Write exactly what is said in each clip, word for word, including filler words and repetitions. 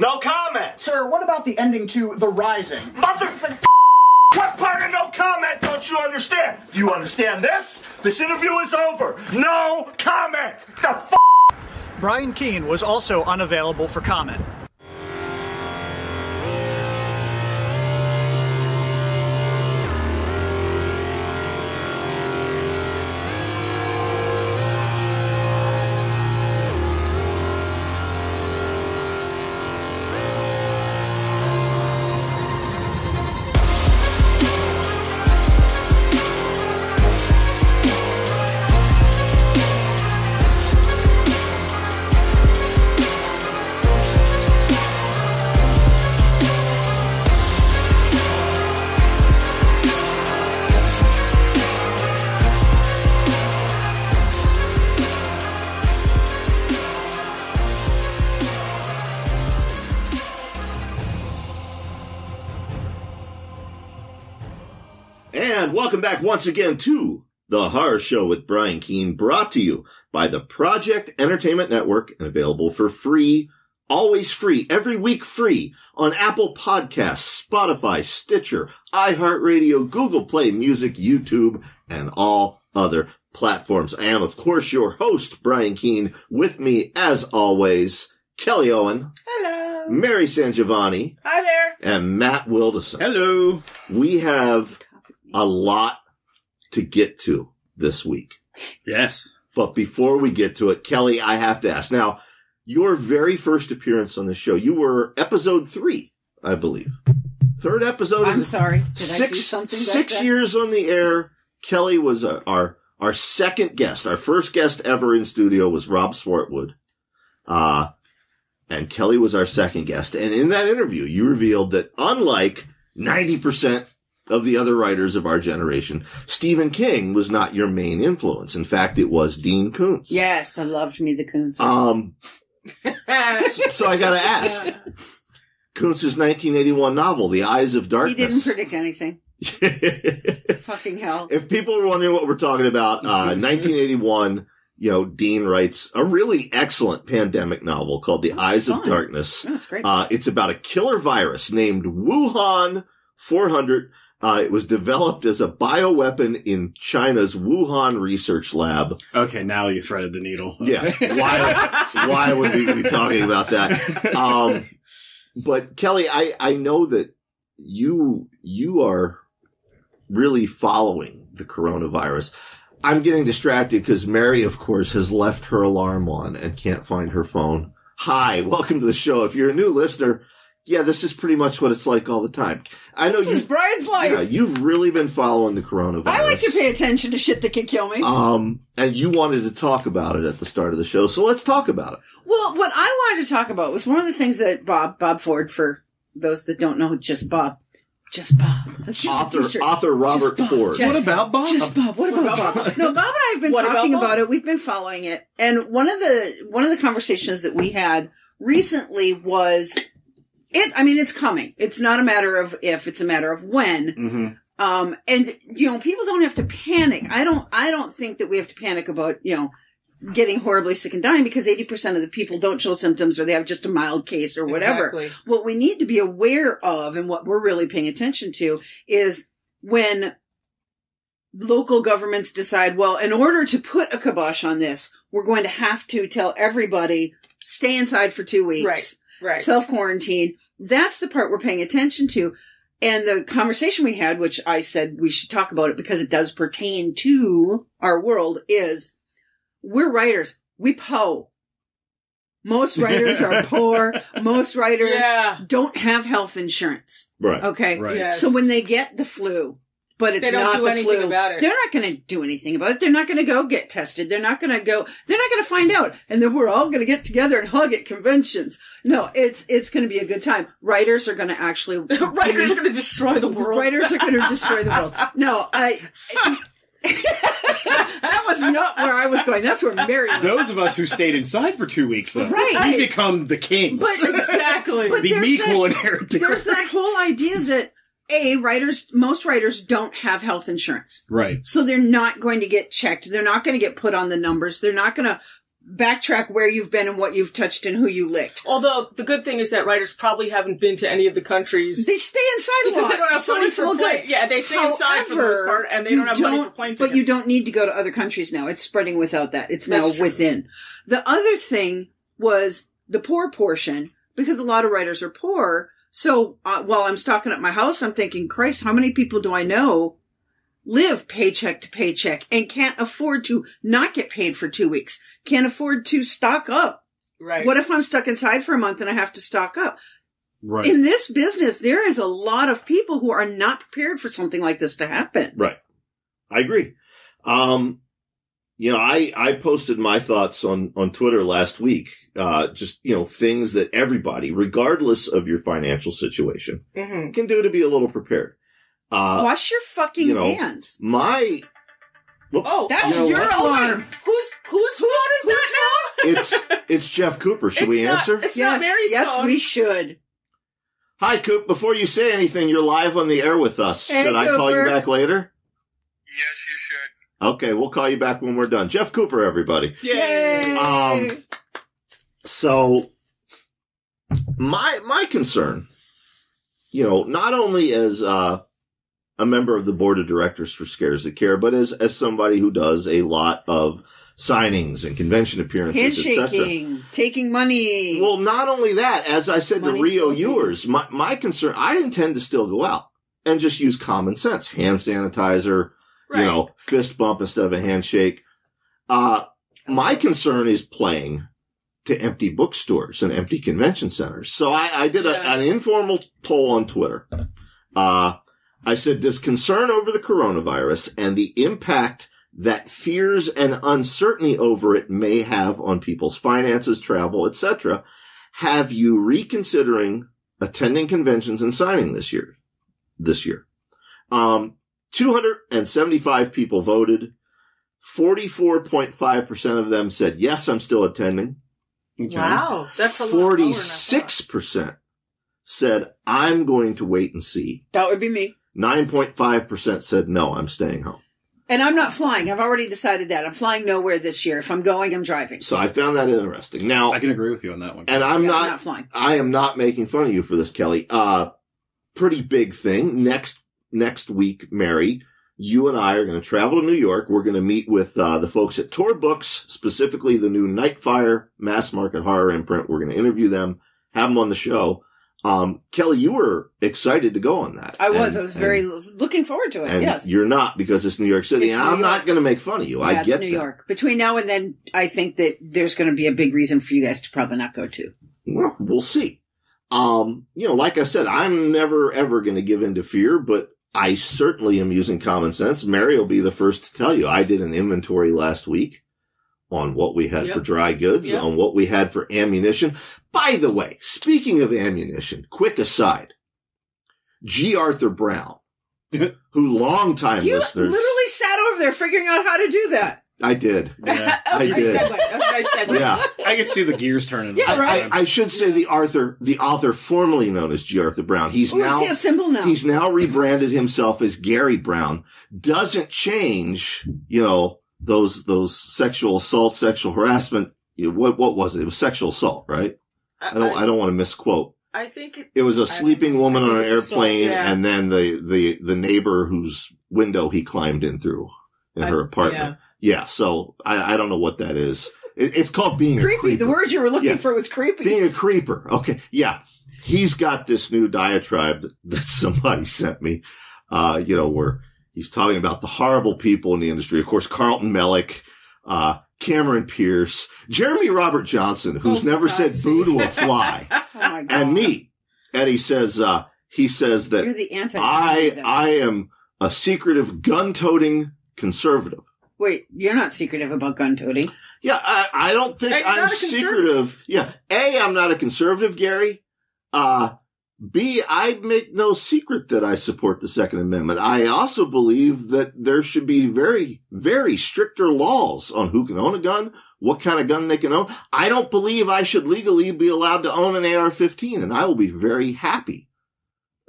No comment! Sir, what about the ending to The Rising? Motherfucker! What part of no comment don't you understand? Do you understand this? This interview is over. No comment! The f***! Brian Keene was also unavailable for comment. Welcome back once again to The Horror Show with Brian Keene, brought to you by the Project Entertainment Network and available for free, always free, every week free on Apple Podcasts, Spotify, Stitcher, iHeartRadio, Google Play Music, YouTube, and all other platforms. I am, of course, your host, Brian Keene. With me, as always, Kelli Owen. Hello. Mary Sangiovanni. Hi there. And Matt Wildasin. Hello. We have a lot to get to this week. Yes. But before we get to it, Kelli, I have to ask. Now, your very first appearance on the show, you were episode three, I believe. Third episode. I'm sorry. Did six, I do something Six like that? years on the air. Kelli was uh, our our second guest. Our first guest ever in studio was Rob Swartwood. Uh, and Kelli was our second guest. And in that interview, you revealed that unlike ninety percent of the other writers of our generation, Stephen King was not your main influence. In fact, it was Dean Koontz. Yes, I loved me the Koontz. Um, so, so I got to ask, yeah. Koontz's nineteen eighty-one novel, The Eyes of Darkness. He didn't predict anything. Fucking hell. If people are wondering what we're talking about, uh, nineteen eighty-one, you know, Dean writes a really excellent pandemic novel called The That's Eyes fun. of Darkness. No, it's great. Uh, it's about a killer virus named Wuhan four hundred. Uh, it was developed as a bioweapon in China's Wuhan research lab. Okay, now you threaded the needle. Okay. Yeah. Why, why would we be talking about that? Um, but Kelli, I, I know that you, you are really following the coronavirus. I'm getting distracted because Mary, of course, has left her alarm on and can't find her phone. Hi, welcome to the show. If you're a new listener, yeah, this is pretty much what it's like all the time. I know this you, is Brian's life. Yeah, you've really been following the coronavirus. I like to pay attention to shit that can kill me. Um, and you wanted to talk about it at the start of the show, so let's talk about it. Well, what I wanted to talk about was one of the things that Bob, Bob Ford, for those that don't know, just Bob, just Bob, author, author Robert Bob, Ford. Just, what about Bob? Just Bob. What about Bob? No, Bob and I have been what talking about, about it. We've been following it, and one of the one of the conversations that we had recently was. It, I mean, it's coming. It's not a matter of if, it's a matter of when. Mm-hmm. Um, and, you know, people don't have to panic. I don't, I don't think that we have to panic about, you know, getting horribly sick and dying because eighty percent of the people don't show symptoms or they have just a mild case or whatever. Exactly. What we need to be aware of and what we're really paying attention to is when local governments decide, well, in order to put a kibosh on this, we're going to have to tell everybody, stay inside for two weeks. Right. Right. Self-quarantine. That's the part we're paying attention to. And the conversation we had, which I said we should talk about it because it does pertain to our world, is we're writers. We po. Most writers are poor. Most writers yeah. don't have health insurance. Right. Okay. Right. Yes. So when they get the flu, but it's they not do the anything flu, about it. They're not going to do anything about it. They're not going to go get tested. They're not going to go. They're not going to find out. And then we're all going to get together and hug at conventions. No, it's it's going to be a good time. Writers are going to actually. Writers are going to destroy the world. Writers are going to destroy the world. No, I. I that was not where I was going. That's where Mary was. Those of us who stayed inside for two weeks, though, right. we become the kings. But, exactly. But the meek will inherit. There's that whole idea that. A, writers, most writers don't have health insurance. Right. So they're not going to get checked. They're not going to get put on the numbers. They're not going to backtrack where you've been and what you've touched and who you licked. Although the good thing is that writers probably haven't been to any of the countries. They stay inside a lot. Because they don't have so money for play. Good. Yeah, they stay However, inside for the most part, and they don't have don't, money for plane tickets. But you don't need to go to other countries now. It's spreading without that. It's now within. The other thing was the poor portion, because a lot of writers are poor. So uh, while I'm stocking up my house, I'm thinking, Christ, how many people do I know live paycheck to paycheck and can't afford to not get paid for two weeks, can't afford to stock up? Right. What if I'm stuck inside for a month and I have to stock up? Right. In this business, there is a lot of people who are not prepared for something like this to happen. Right. I agree. Um, you know, I, I posted my thoughts on, on Twitter last week. Uh, just, you know, things that everybody, regardless of your financial situation, mm-hmm. can do to be a little prepared. Uh, Wash your fucking you know, hands. My, whoops, oh, that's you know, your what? alarm. Oh, who's, who's, who's, who's that now? It's, it's Jeff Cooper. Should it's we not, answer? It's yes, not Mary's Yes, phone. We should. Hi, Coop. Before you say anything, you're live on the air with us. Hey, should Cooper. I call you back later? Yes, you should. Okay. We'll call you back when we're done. Jeff Cooper, everybody. Yay. Um, so my, my concern, you know, not only as, uh, a member of the board of directors for Scares the Care, but as, as somebody who does a lot of signings and convention appearances, handshaking, taking money. Well, not only that, as I said money to Rio Ewers, my, my concern, I intend to still go out and just use common sense. Hand sanitizer, right. you know, fist bump instead of a handshake. Uh, my concern is playing to empty bookstores and empty convention centers. So I, I did a, yeah. an informal poll on Twitter. Uh, I said, does concern over the coronavirus and the impact that fears and uncertainty over it may have on people's finances, travel, et cetera, have you reconsidering attending conventions and signing this year? This year, um, two hundred seventy-five people voted. forty-four point five percent of them said, yes, I'm still attending. Okay. Wow. That's a lot. forty-six percent said, I'm going to wait and see. That would be me. nine point five percent said, no, I'm staying home. And I'm not flying. I've already decided that. I'm flying nowhere this year. If I'm going, I'm driving. So I found that interesting. Now I can agree with you on that one. And I'm, yeah, not, I'm not flying. I am not making fun of you for this, Kelly. Uh, pretty big thing. Next, next week, Mary, you and I are going to travel to New York. We're going to meet with uh, the folks at Tor Books, specifically the new Nightfire mass market horror imprint. We're going to interview them, have them on the show. Um, Kelly, you were excited to go on that. I was. And, I was very looking forward to it, and yes. you're not, because it's New York City, it's and New I'm York. not going to make fun of you. Yeah, I get it's New that. York. Between now and then, I think that there's going to be a big reason for you guys to probably not go to. Well, we'll see. Um, you know, like I said, I'm never, ever going to give in to fear, but I certainly am using common sense. Mary will be the first to tell you. I did an inventory last week on what we had yep. for dry goods, yep. on what we had for ammunition. By the way, speaking of ammunition, quick aside, G. Arthur Brown, who longtime you listeners... You literally sat over there figuring out how to do that. I did. Yeah. I did. That was a nice segue. Yeah. I could see the gears turning. Yeah, right. I, I should say the Arthur, the author formerly known as G. Arthur Brown. He's Ooh, now, is he a symbol now? He's now rebranded himself as Gary Brown. Doesn't change, you know... Those, those sexual assault, sexual harassment, you know, what, what was it? It was sexual assault, right? I, I don't, I, I don't want to misquote. I think it, it was a sleeping I, woman I on an airplane assault, yeah. and then the, the, the neighbor whose window he climbed in through in I, her apartment. Yeah. yeah so I, I don't know what that is. It, it's called being creepy. a creeper. The word you were looking yeah. for was creepy. Being a creeper. Okay. Yeah. He's got this new diatribe that, that somebody sent me, uh, you know, where, he's talking about the horrible people in the industry. Of course, Carlton Mellick, uh, Cameron Pierce, Jeremy Robert Johnson, who's oh never God, said see. boo to a fly, oh and me. And he says, uh, he says that You're the I, I am a secretive gun-toting conservative. Wait, you're not secretive about gun-toting. Yeah, I, I don't think I'm secretive. Yeah. A, I'm not a conservative, Gary. Uh, B, I make no secret that I support the Second Amendment. I also believe that there should be very, very stricter laws on who can own a gun, what kind of gun they can own. I don't believe I should legally be allowed to own an A R fifteen, and I will be very happy.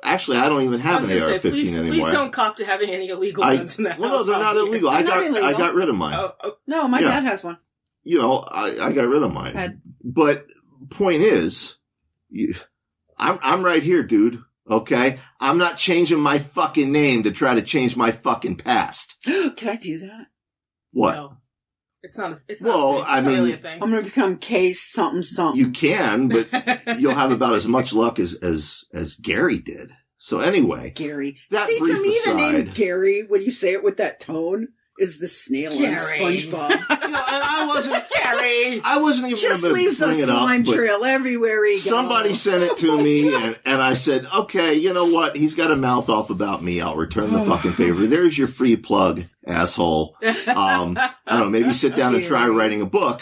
Actually, I don't even have an A R fifteen please, anymore. Please don't cop to having any illegal guns I, in that well, house. Well, no, they're not illegal. They're I not got illegal. I got rid of mine. Oh, oh. No, my yeah. dad has one. you know, I, I got rid of mine. I'd... But point is, you, I'm I'm right here, dude. Okay? I'm not changing my fucking name to try to change my fucking past. Can I do that? What? No. It's not a, it's not well, a thing. It's I not mean, really a thing. I'm going to become Case something something. You can, but you'll have about as much luck as, as, as Gary did. So anyway. Gary. That See, brief to me, aside, the name Gary, when you say it with that tone, is the snail Gary. on SpongeBob. You know, and I wasn't Gary. I wasn't even just leaves a slime up, trail everywhere he goes. Somebody sent it to oh me, and, and I said, "Okay, you know what? He's got a mouth off about me. I'll return the fucking favor. There's your free plug, asshole. Um, I don't know. Maybe sit down and try writing a book.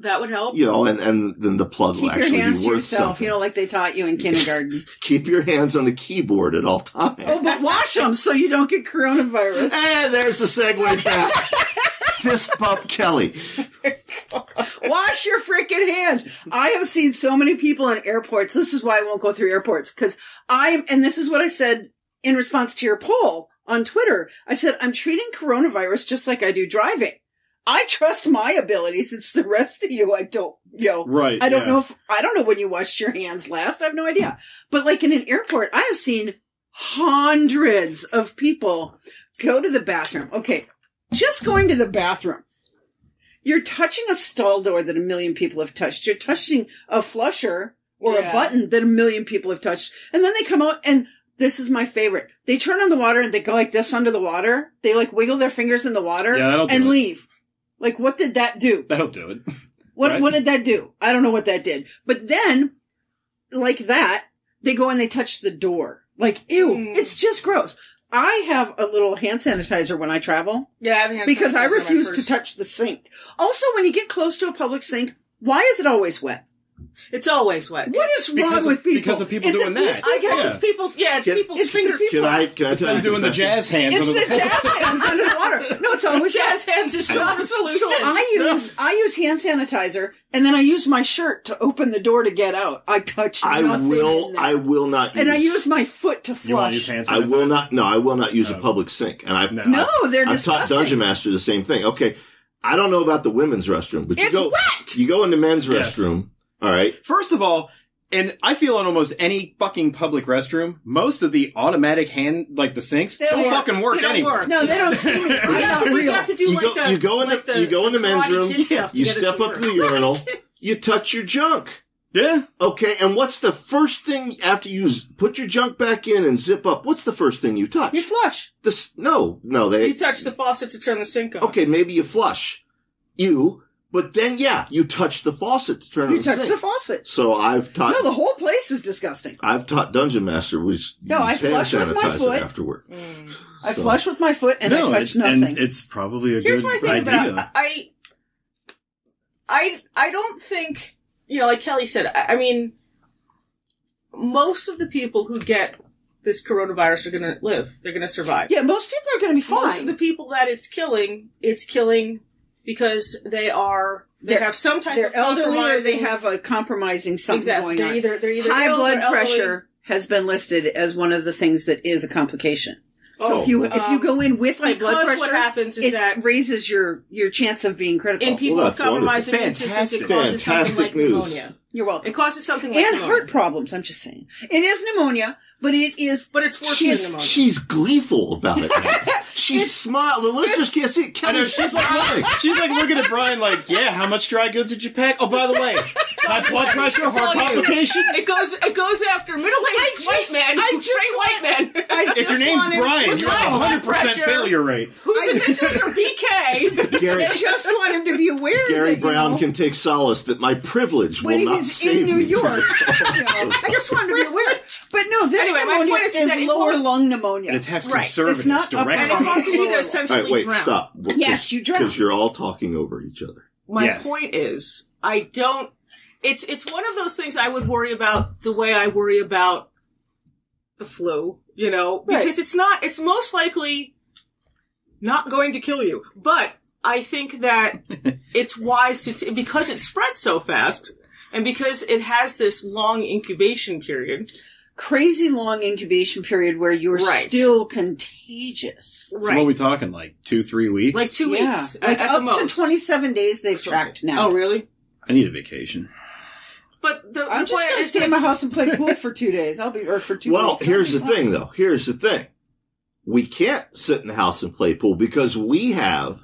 That would help. You know, and and then the plug Keep will actually be worth something. Keep your hands to yourself. You know, like they taught you in kindergarten. Keep your hands on the keyboard at all times. Oh, but wash them so you don't get coronavirus. And there's the segue back. Fist bump, Kelli. Wash your freaking hands. I have seen so many people in airports. This is why I won't go through airports, because I'm, and this is what I said in response to your poll on Twitter. I said, I'm treating coronavirus just like I do driving. I trust my abilities. It's the rest of you. I don't, you know, right, I don't yeah. know if, I don't know when you washed your hands last. I have no idea. But like in an airport, I have seen hundreds of people go to the bathroom. Okay. Just going to the bathroom. You're touching a stall door that a million people have touched. You're touching a flusher or yeah. a button that a million people have touched. And then they come out and this is my favorite. They turn on the water and they go like this under the water. They like wiggle their fingers in the water yeah, and it. leave. Like, what did that do? That'll do it. What right? What did that do? I don't know what that did. But then, like that, they go and they touch the door. Like, ew, mm. it's just gross. I have a little hand sanitizer when I travel. Yeah, I have hand sanitizer. Because I refuse to touch the sink. Also, when you get close to a public sink, why is it always wet? It's always wet. What is wrong because with of, people? Because of people is doing that. I guess yeah. it's people's, yeah, it's can, people's it's fingers. People. Can I, can I it's them doing the jazz hands it's under the water. It's the jazz hands under the water. No, it's always jazz wet. Hands is not a solution. So I use, I use hand sanitizer and then I use my shirt to open the door to get out. I touch I nothing. I will, in there. I will not use. And I use my foot to flush. You want to use hand sanitizer? I will not, no, I will not use um, a public sink. And I've, no, I've, they're I've taught Dungeon Master the same thing. Okay. I don't know about the women's restroom, but you go, you go in the men's restroom. All right. First of all, and I feel on almost any fucking public restroom, most of the automatic hand, like the sinks, they don't, don't fucking work anymore. No, they don't seem it. We have, to, we have to do you like, go, the, you go like the, the you go in the men's room, you step up to the urinal, you touch your junk. Yeah. Okay, and what's the first thing after you put your junk back in and zip up, what's the first thing you touch? You flush. The, no, no. they. You touch the faucet to turn the sink on. Okay, maybe you flush. You... But then, yeah, you touch the faucet to turn on the sink. You touch the faucet. So I've taught... No, the whole place is disgusting. I've taught Dungeon Master we No, I flush with my foot. Afterward. Mm. So. I flush with my foot and no, I touch it, nothing. And it's probably a Here's good idea. Here's my thing idea. about... I, I, I don't think... You know, like Kelli said, I, I mean, most of the people who get this coronavirus are going to live. They're going to survive. Yeah, most people are going to be fine. Most of the people that it's killing, it's killing... Because they are, they they're, have some type of compromising. Elderly or they have a compromising something exactly. going they're on. Either, they're either High blood pressure has been listed as one of the things that is a complication. Oh, so if you, um, if you go in with high blood pressure, what happens is it that raises your, your chance of being critical. In people well, with compromised immune systems, it causes Fantastic something like news. pneumonia. You're welcome. It causes something like and pneumonia. And heart problems, I'm just saying. It is pneumonia, but it is... But it's worse she's, than pneumonia. She's gleeful about it. She's smiling. The listeners can't see it. Kelli, she's like, she's like looking at Brian like, yeah, how much dry goods did you pack? Oh, by the way, high blood pressure, heart complications. It goes It goes after middle-aged just, white men. I just straight white men. If your name's Brian, you're at a one hundred percent pressure. failure rate. Whose initials are B K? Gary, I just want him to be aware Gary that, Brown know, can take solace that my privilege when will not save me. When he was in New York. You know, I just want him to be aware. But no, this anyway, pneumonia is, is lower important. lung pneumonia. And it has conservatives right. directly. You essentially all right, wait, drown. stop. Well, yes, you drown. Because you're all talking over each other. My yes. point is, I don't... It's it's one of those things I would worry about the way I worry about the flu, you know? Right. Because it's not... It's most likely not going to kill you. But I think that it's wise to... T- because it spreads so fast, and because it has this long incubation period... crazy long incubation period where you're right. still contagious. So right. what are we talking, like two, three weeks? Like two yeah. weeks. Like at up the most. to twenty-seven days they've tracked now. Oh, really? I need a vacation. But the, I'm the just going to stay in my house and play pool for two days. I'll be, or for two well, weeks. Well, here's the fun. thing, though. Here's the thing. We can't sit in the house and play pool because we have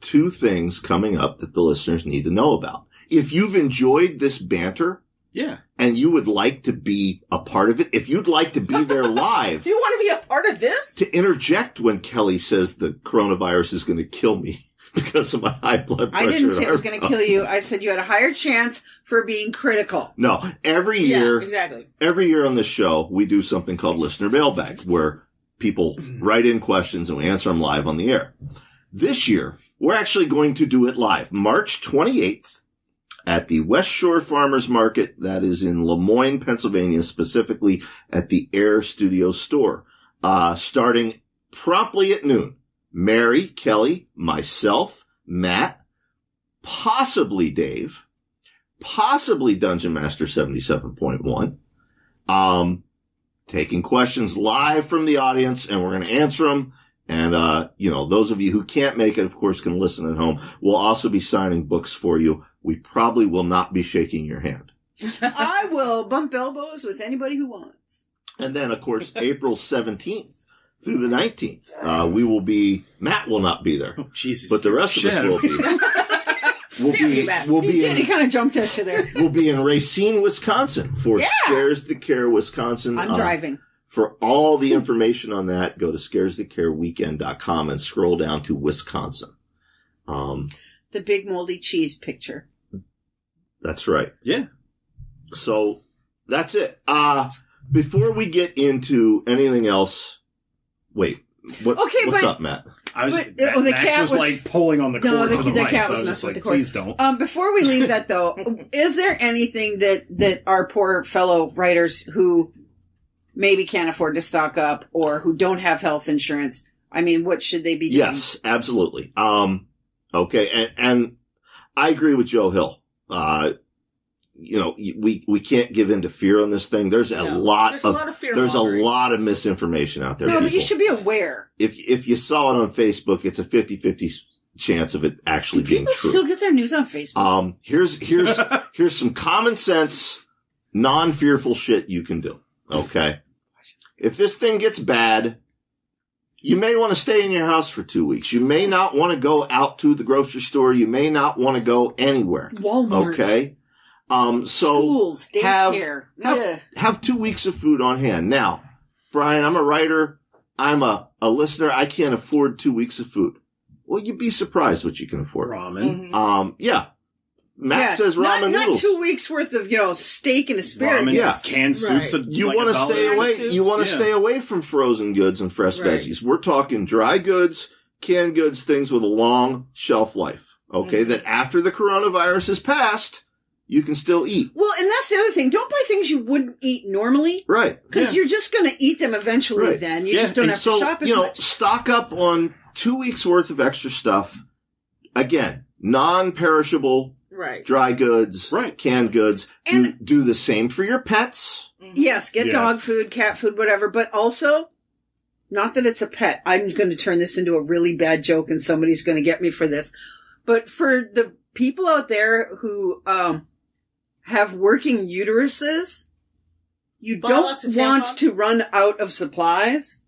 two things coming up that the listeners need to know about. If you've enjoyed this banter, yeah, and you would like to be a part of it, if you'd like to be there live. Do you want to be a part of this? To interject when Kelli says the coronavirus is going to kill me because of my high blood pressure. I didn't say it was going to kill you. I said you had a higher chance for being critical. No. Every year, yeah, exactly. Every year on this show, we do something called Listener Mailbag, where people write in questions and we answer them live on the air. This year, we're actually going to do it live. March twenty-eighth. At the West Shore Farmers Market, that is in Lemoyne, Pennsylvania, specifically at the Air Studio Store. Uh, starting promptly at noon, Mary, Kelli, myself, Matt, possibly Dave, possibly Dungeon Master seventy-seven point one, um, taking questions live from the audience, and we're going to answer them. And, uh, you know, those of you who can't make it, of course, can listen at home. We'll also be signing books for you. We probably will not be shaking your hand. I will bump elbows with anybody who wants. And then, of course, April seventeenth through the nineteenth, uh, we will be, Matt will not be there. Oh, Jesus. But the rest Shut of us will be there. We'll Damn be, you, Matt. We'll he be did. In, he kind of jumped at you there. We'll be in Racine, Wisconsin for yeah. Scares the Care, Wisconsin. I'm uh, driving. For all the information on that, go to scares the care weekend dot com and scroll down to Wisconsin. Um, the big moldy cheese picture. That's right. Yeah. So that's it. Uh, before we get into anything else, wait. What, okay, what's but, up, Matt? I was, but, Matt, well, the Max cat was, was like pulling on the cord. No, the, the, the cat was, so was messing like, with the cord. Please don't. Um, before we leave that, though, is there anything that that our poor fellow writers who maybe can't afford to stock up or who don't have health insurance? I mean, what should they be doing? Yes, absolutely. Um, okay. And, and I agree with Joe Hill. Uh, you know, we, we can't give in to fear on this thing. There's a no, lot there's of, a lot of fear there's laundry. a lot of misinformation out there. No, people. But you should be aware. If, if you saw it on Facebook, it's a fifty fifty chance of it actually Do being true. People still get their news on Facebook. Um, here's, here's, here's some common sense, non-fearful shit you can do. Okay. If this thing gets bad, you may want to stay in your house for two weeks. You may not want to go out to the grocery store. You may not want to go anywhere. Walmart. Okay. Um, so Schools, daycare. Have, have, have two weeks of food on hand. Now, Brian, I'm a writer. I'm a, a listener. I can't afford two weeks of food. Well, you'd be surprised what you can afford. Ramen. Mm-hmm. Um, yeah. Matt yeah, says ramen not, noodles. Not two weeks worth of, you know, steak and asparagus. Yeah. Canned soups. Right. A, you like want to stay away. Soups. You want to yeah. stay away from frozen goods and fresh right. veggies. We're talking dry goods, canned goods, things with a long shelf life. Okay. Mm-hmm. That after the coronavirus has passed, you can still eat. Well, and that's the other thing. Don't buy things you wouldn't eat normally. Right. Because yeah. you're just going to eat them eventually right. then. You yeah. just don't and have so, to shop as you know, much. Stock up on two weeks worth of extra stuff. Again, non-perishable. Right. Dry goods, right. canned goods. Do, and, do the same for your pets. Mm-hmm. Yes, get yes. dog food, cat food, whatever. But also, not that it's a pet. I'm going to turn this into a really bad joke and somebody's going to get me for this. But for the people out there who um have working uteruses, you but don't want to run out of supplies.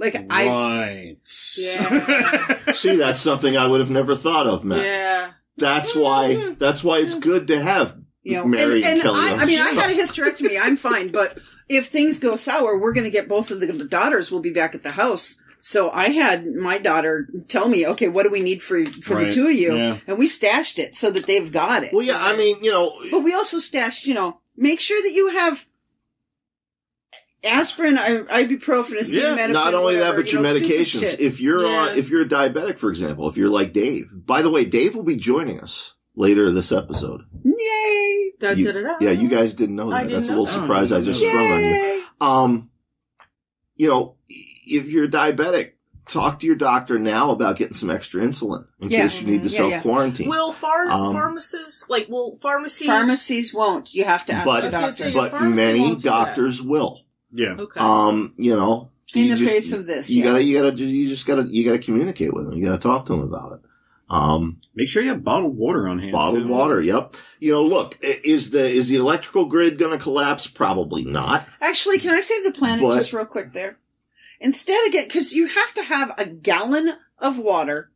Like I Right. Yeah. See, that's something I would have never thought of, Matt. Yeah. That's why. That's why it's good to have you know, Mary and, and Kelli. I, I mean, I had a hysterectomy. I'm fine, but if things go sour, we're going to get both of the daughters. We'll be back at the house. So I had my daughter tell me, "Okay, what do we need for for right. the two of you?" Yeah. And we stashed it so that they've got it. Well, yeah, I mean, you know, but we also stashed. You know, make sure that you have aspirin, ibuprofen, acetaminophen. Yeah, not only whatever, that, but you your know, medications. If you're yeah. on, if you're a diabetic, for example, if you're like Dave. By the way, Dave will be joining us later this episode. Yay! Da, you, da, da, da. Yeah, you guys didn't know that. Didn't That's know. a little surprise oh, I just sprung on you. Um, you know, if you're diabetic, talk to your doctor now about getting some extra insulin in yeah. case you need to yeah, self-quarantine. Yeah. Will far um, pharmacists, like, will pharmacies... Pharmacies won't. You have to ask but, the doctor. Say, but many doctors do will. Yeah. Okay. Um, you know... In you the just, face of this, you yes. gotta, you gotta, you just gotta, you gotta communicate with them. You gotta talk to them about it. Um, make sure you have bottled water on hand. Bottled too. water, yep. You know, look, is the is the electrical grid gonna collapse? Probably not. Actually, can I save the planet but, just real quick there? Instead of get, because you have to have a gallon of water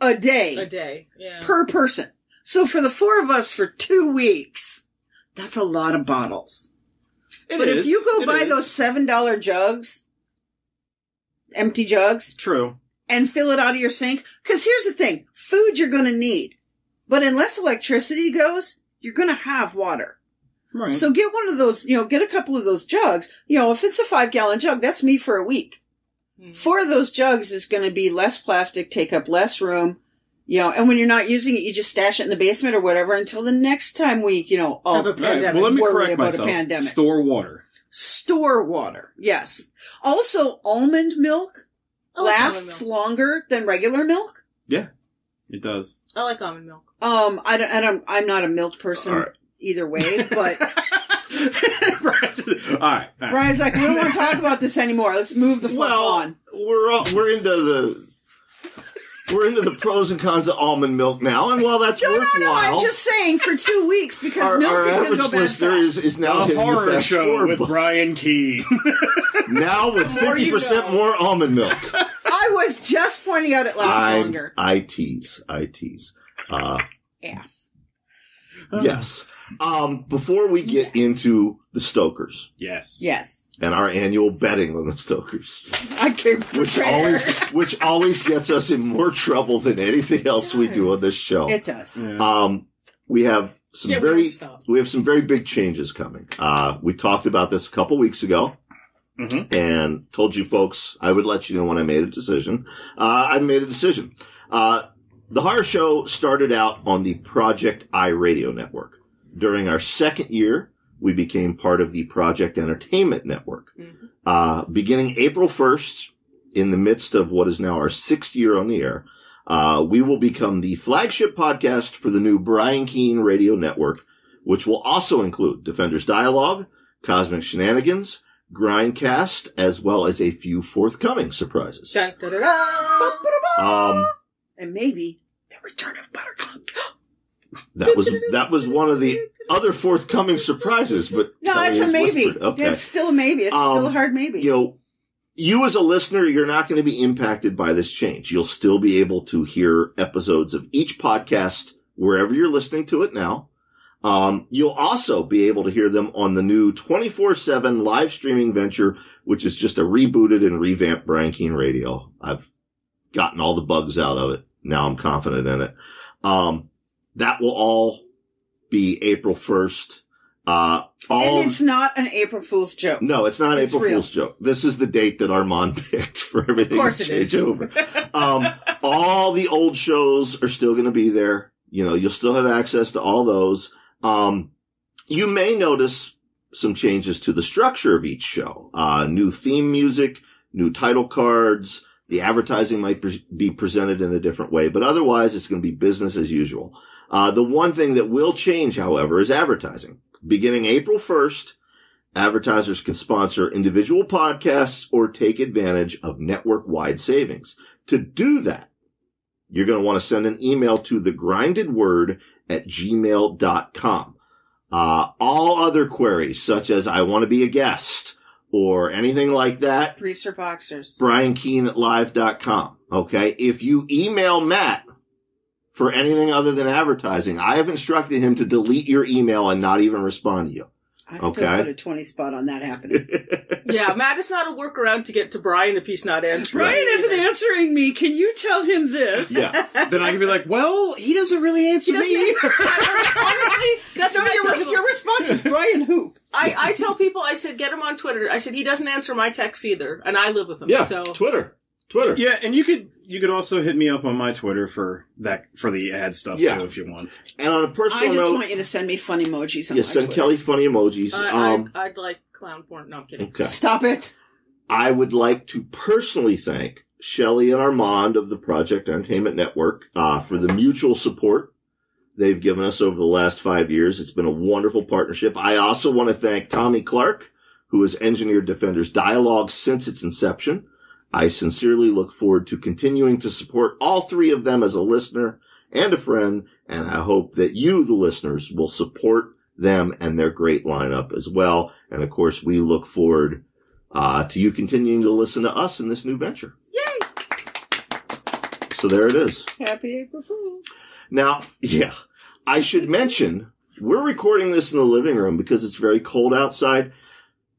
a day, a day, yeah, per person. So for the four of us for two weeks, that's a lot of bottles. It but is. if you go it buy is. those seven dollar jugs, empty jugs, true, and fill it out of your sink, because here's the thing, food you're going to need, but unless electricity goes, you're going to have water. Right. So get one of those, you know, get a couple of those jugs. You know, if it's a five-gallon jug, that's me for a week. Mm-hmm. Four of those jugs is going to be less plastic, take up less room. You know, and when you're not using it, you just stash it in the basement or whatever until the next time we, you know, all have a pandemic. Well, let me correct myself. Store water. Store water. Yes. Also, almond milk I lasts like almond milk. longer than regular milk. Yeah, it does. I like almond milk. Um, I don't. I don't I'm not a milk person right. either way, but. Brian's, all right, all right. Brian's like, we don't want to talk about this anymore. Let's move the fuck well, on. We're all, we're into the. We're into the pros and cons of almond milk now, and while that's no, worthwhile... No, no, no, I'm just saying for two weeks, because our, milk our is going to go bad. Our listener is, is now hitting the fast show forward with Brian Keene. Now with fifty percent more almond milk. I was just pointing out it lasts I'm, longer. I tease. I tease. Uh, yes. Uh, yes. Um, before we get yes. into the Stokers. Yes. Yes. And our annual betting on the Stokers. I came prepared. Which always, which always gets us in more trouble than anything else we do on this show. It does. Yeah. Um, we have some yeah, very, we have some very big changes coming. Uh, we talked about this a couple weeks ago mm-hmm. and told you folks I would let you know when I made a decision. Uh, I made a decision. Uh, the horror show started out on the Project I Radio Network during our second year. We became part of the Project Entertainment Network. Mm-hmm. Uh, beginning April first, in the midst of what is now our sixth year on the air, uh, we will become the flagship podcast for the new Brian Keene Radio Network, which will also include Defender's Dialogue, Cosmic Shenanigans, Grindcast, as well as a few forthcoming surprises. Dun, da, da, da. Um, and maybe the return of Buttercup. That was that was one of the other forthcoming surprises, but no, Kelly it's a maybe. Okay. It's still a maybe. It's um, still a hard maybe. You know, you as a listener, you're not going to be impacted by this change. You'll still be able to hear episodes of each podcast wherever you're listening to it now. Um, you'll also be able to hear them on the new twenty-four seven live streaming venture, which is just a rebooted and revamped Brian Keene Radio. I've gotten all the bugs out of it. Now I'm confident in it. Um, That will all be April first. Uh, all and it's not an April Fool's joke. No, it's not an April real. Fool's joke. This is the date that Armand picked for everything to change is. over. Um, all the old shows are still going to be there. You know, you'll still have access to all those. Um, you may notice some changes to the structure of each show. Uh, new theme music, new title cards. The advertising might be presented in a different way, but otherwise it's going to be business as usual. Uh, the one thing that will change, however, is advertising. Beginning April first, advertisers can sponsor individual podcasts or take advantage of network-wide savings. To do that, you're going to want to send an email to thegrindedword at gmail dot com. Uh, all other queries, such as I want to be a guest, or anything like that. Briefs or boxers. Brian Keene at live dot com. Okay. If you email Matt for anything other than advertising, I have instructed him to delete your email and not even respond to you. I still okay. put a twenty spot on that happening. Yeah, Matt is not a workaround to get to Brian if he's not answering. Brian isn't answering me. Can you tell him this? Yeah. Then I can be like, well, he doesn't really answer doesn't me either. Honestly, that's no, your, your response is Brian who? I, I tell people, I said, get him on Twitter. I said, he doesn't answer my texts either, and I live with him. Yeah, so. Twitter. Twitter. Yeah, and you could you could also hit me up on my Twitter for that for the ad stuff yeah. too if you want. And on a personal note, I just note, want you to send me fun emojis. On yeah, my send Twitter. Kelly funny emojis. I, um, I'd, I'd like clown porn. No, I'm kidding. Okay. Stop it. I would like to personally thank Shelley and Armand of the Project Entertainment Network uh, for the mutual support they've given us over the last five years. It's been a wonderful partnership. I also want to thank Tommy Clark, who has engineered Defender's Dialogue since its inception. I sincerely look forward to continuing to support all three of them as a listener and a friend, and I hope that you, the listeners, will support them and their great lineup as well. And, of course, we look forward uh, to you continuing to listen to us in this new venture. Yay! So there it is. Happy April Fools. Now, yeah, I should mention, we're recording this in the living room because it's very cold outside.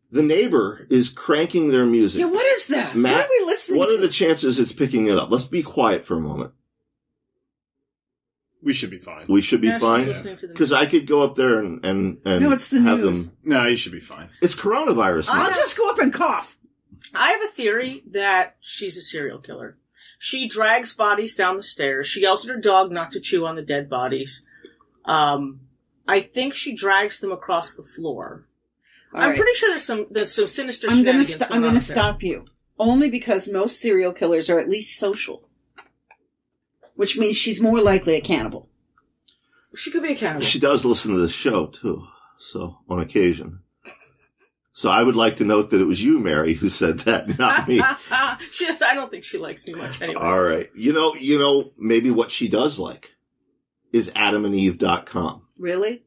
The neighbor is cranking their music. Yeah, what is that? Matt, what are we listening what to? What are the chances it's picking it up? Let's be quiet for a moment. We should be fine. We should be no, fine. Because I could go up there and, and, and no, it's the have news. them. No, you should be fine. It's coronavirus. I'll now. just go up and cough. I have a theory that she's a serial killer. She drags bodies down the stairs. She yells at her dog not to chew on the dead bodies. Um, I think she drags them across the floor. All I'm right. pretty sure there's some there's some sinister I'm gonna st- going I'm going to stop you. Only because most serial killers are at least social. Which means she's more likely a cannibal. She could be a cannibal. She does listen to this show, too. So, on occasion. So I would like to note that it was you, Mary, who said that, not me. She does, I don't think she likes me much anyway. All right. You know, you know, maybe what she does like is Adam and Eve dot com. Really?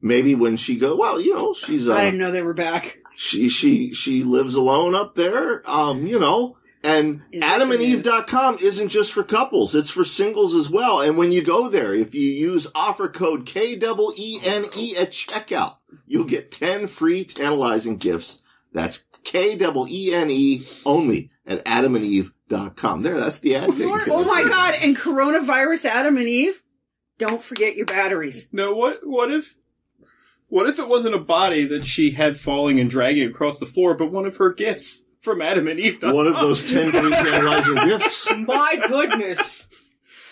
Maybe when she go, well, you know, she's. Uh, I didn't know they were back. She she she lives alone up there, um, you know, and Adam and Eve dot com isn't just for couples; it's for singles as well. And when you go there, if you use offer code K E E N E at checkout, you'll get ten free tantalizing gifts. That's K E E N E only at Adam and Eve dot com. There, that's the ad. Oh my God! And coronavirus, Adam and Eve. Don't forget your batteries. No, what? What if? What if it wasn't a body that she had falling and dragging across the floor, but one of her gifts from Adam and Eve? One of those ten tantalizing gifts. My goodness.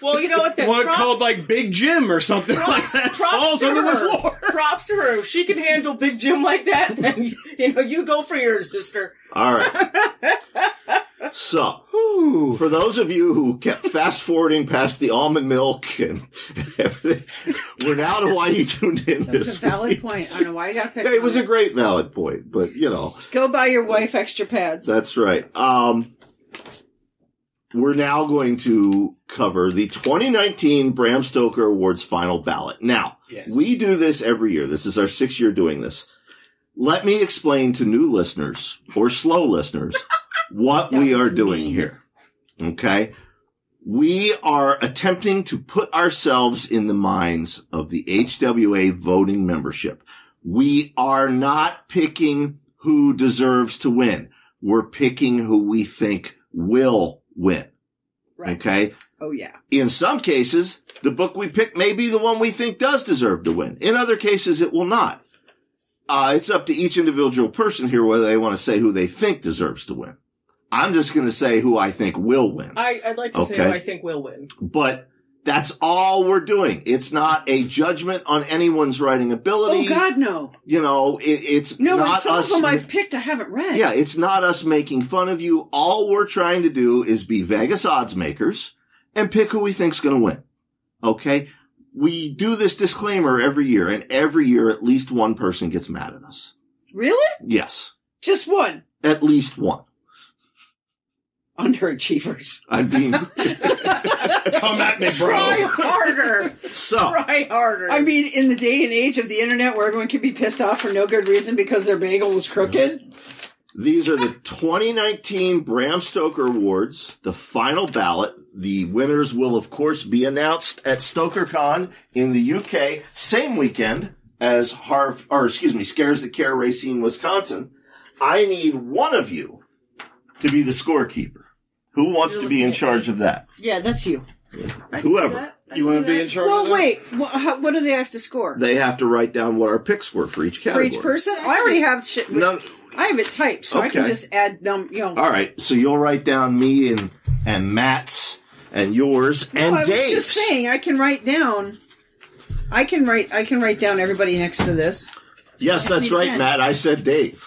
Well, you know what? One props, called like Big Jim or something props, like that falls under her. the floor. Props to her. If she can handle Big Jim like that, then you know you go for yours, sister. All right. So, Ooh. for those of you who kept fast-forwarding past the almond milk and everything, we're now to why you tuned in That's this a valid week. point. I don't know why you got picked. It was a great valid point, but, you know. Go buy your wife extra pads. That's right. Um, we're now going to cover the twenty nineteen Bram Stoker Awards final ballot. Now, yes. we do this every year. This is our sixth year doing this. Let me explain to new listeners, or slow listeners, what that we are doing mean. here. Okay? We are attempting to put ourselves in the minds of the H W A voting membership. We are not picking who deserves to win. We're picking who we think will win. Right. Okay? Oh, yeah. In some cases, the book we pick may be the one we think does deserve to win. In other cases, it will not. Uh, it's up to each individual person here whether they want to say who they think deserves to win. I'm just going to say who I think will win. I, I'd like to okay? say who I think will win. But that's all we're doing. It's not a judgment on anyone's writing ability. Oh, God, no. You know, it, it's no, not us. No, some of them I've picked I haven't read. Yeah, it's not us making fun of you. All we're trying to do is be Vegas odds makers and pick who we think's going to win. Okay? We do this disclaimer every year, and every year at least one person gets mad at us. Really? Yes. Just one? At least one. Underachievers. I mean, come at me, bro. Try harder. So, Try harder. I mean, in the day and age of the internet where everyone can be pissed off for no good reason because their bagel was crooked. These are the twenty nineteen Bram Stoker Awards, the final ballot. The winners will, of course, be announced at StokerCon in the U K, same weekend as Harv, or excuse me, Scares the Care, Racine, Wisconsin. I need one of you to be the scorekeeper. Who wants You're to be in charge of that? Yeah, that's you. Whoever. You want to be in charge well, of that? Well, wait. Well, how, what do they have to score? They have to write down what our picks were for each category. For each person? I already have shit. No, I have it typed, so okay. I can just add num. You know. All right. So you'll write down me and, and Matt's and yours and no, I Dave's. I was just saying, I can write down. I can write. I can write down everybody next to this. Yes, I that's right, Matt. I said Dave.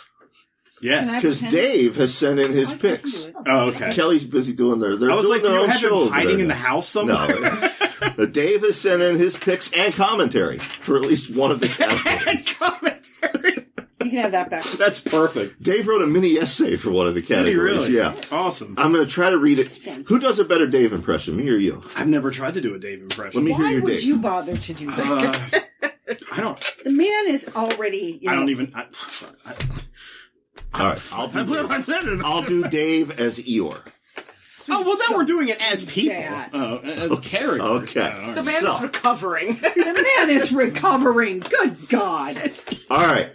Yes, because Dave has sent in his picks. Oh, okay. Kelly's busy doing their. They're I was doing like, their do you have him hiding there. in the house somewhere? No. But Dave has sent in his picks and commentary for at least one of the categories. Commentary. You can have that back. That's perfect. Dave wrote a mini essay for one of the categories. Did he really? Yeah. Yes. Awesome. I'm going to try to read it. Who does a better Dave impression, me or you? I've never tried to do a Dave impression. Let me Why hear your would Dave. you bother to do that? Uh, I don't. The man is already. You I know, don't even. I, I, All right, I'll do, Dave. I'll do Dave as Eeyore. Oh, well, now we're doing it as people. That. Oh, as characters. Okay. Yeah, right. The man so. is recovering. The man is recovering. Good God. All right.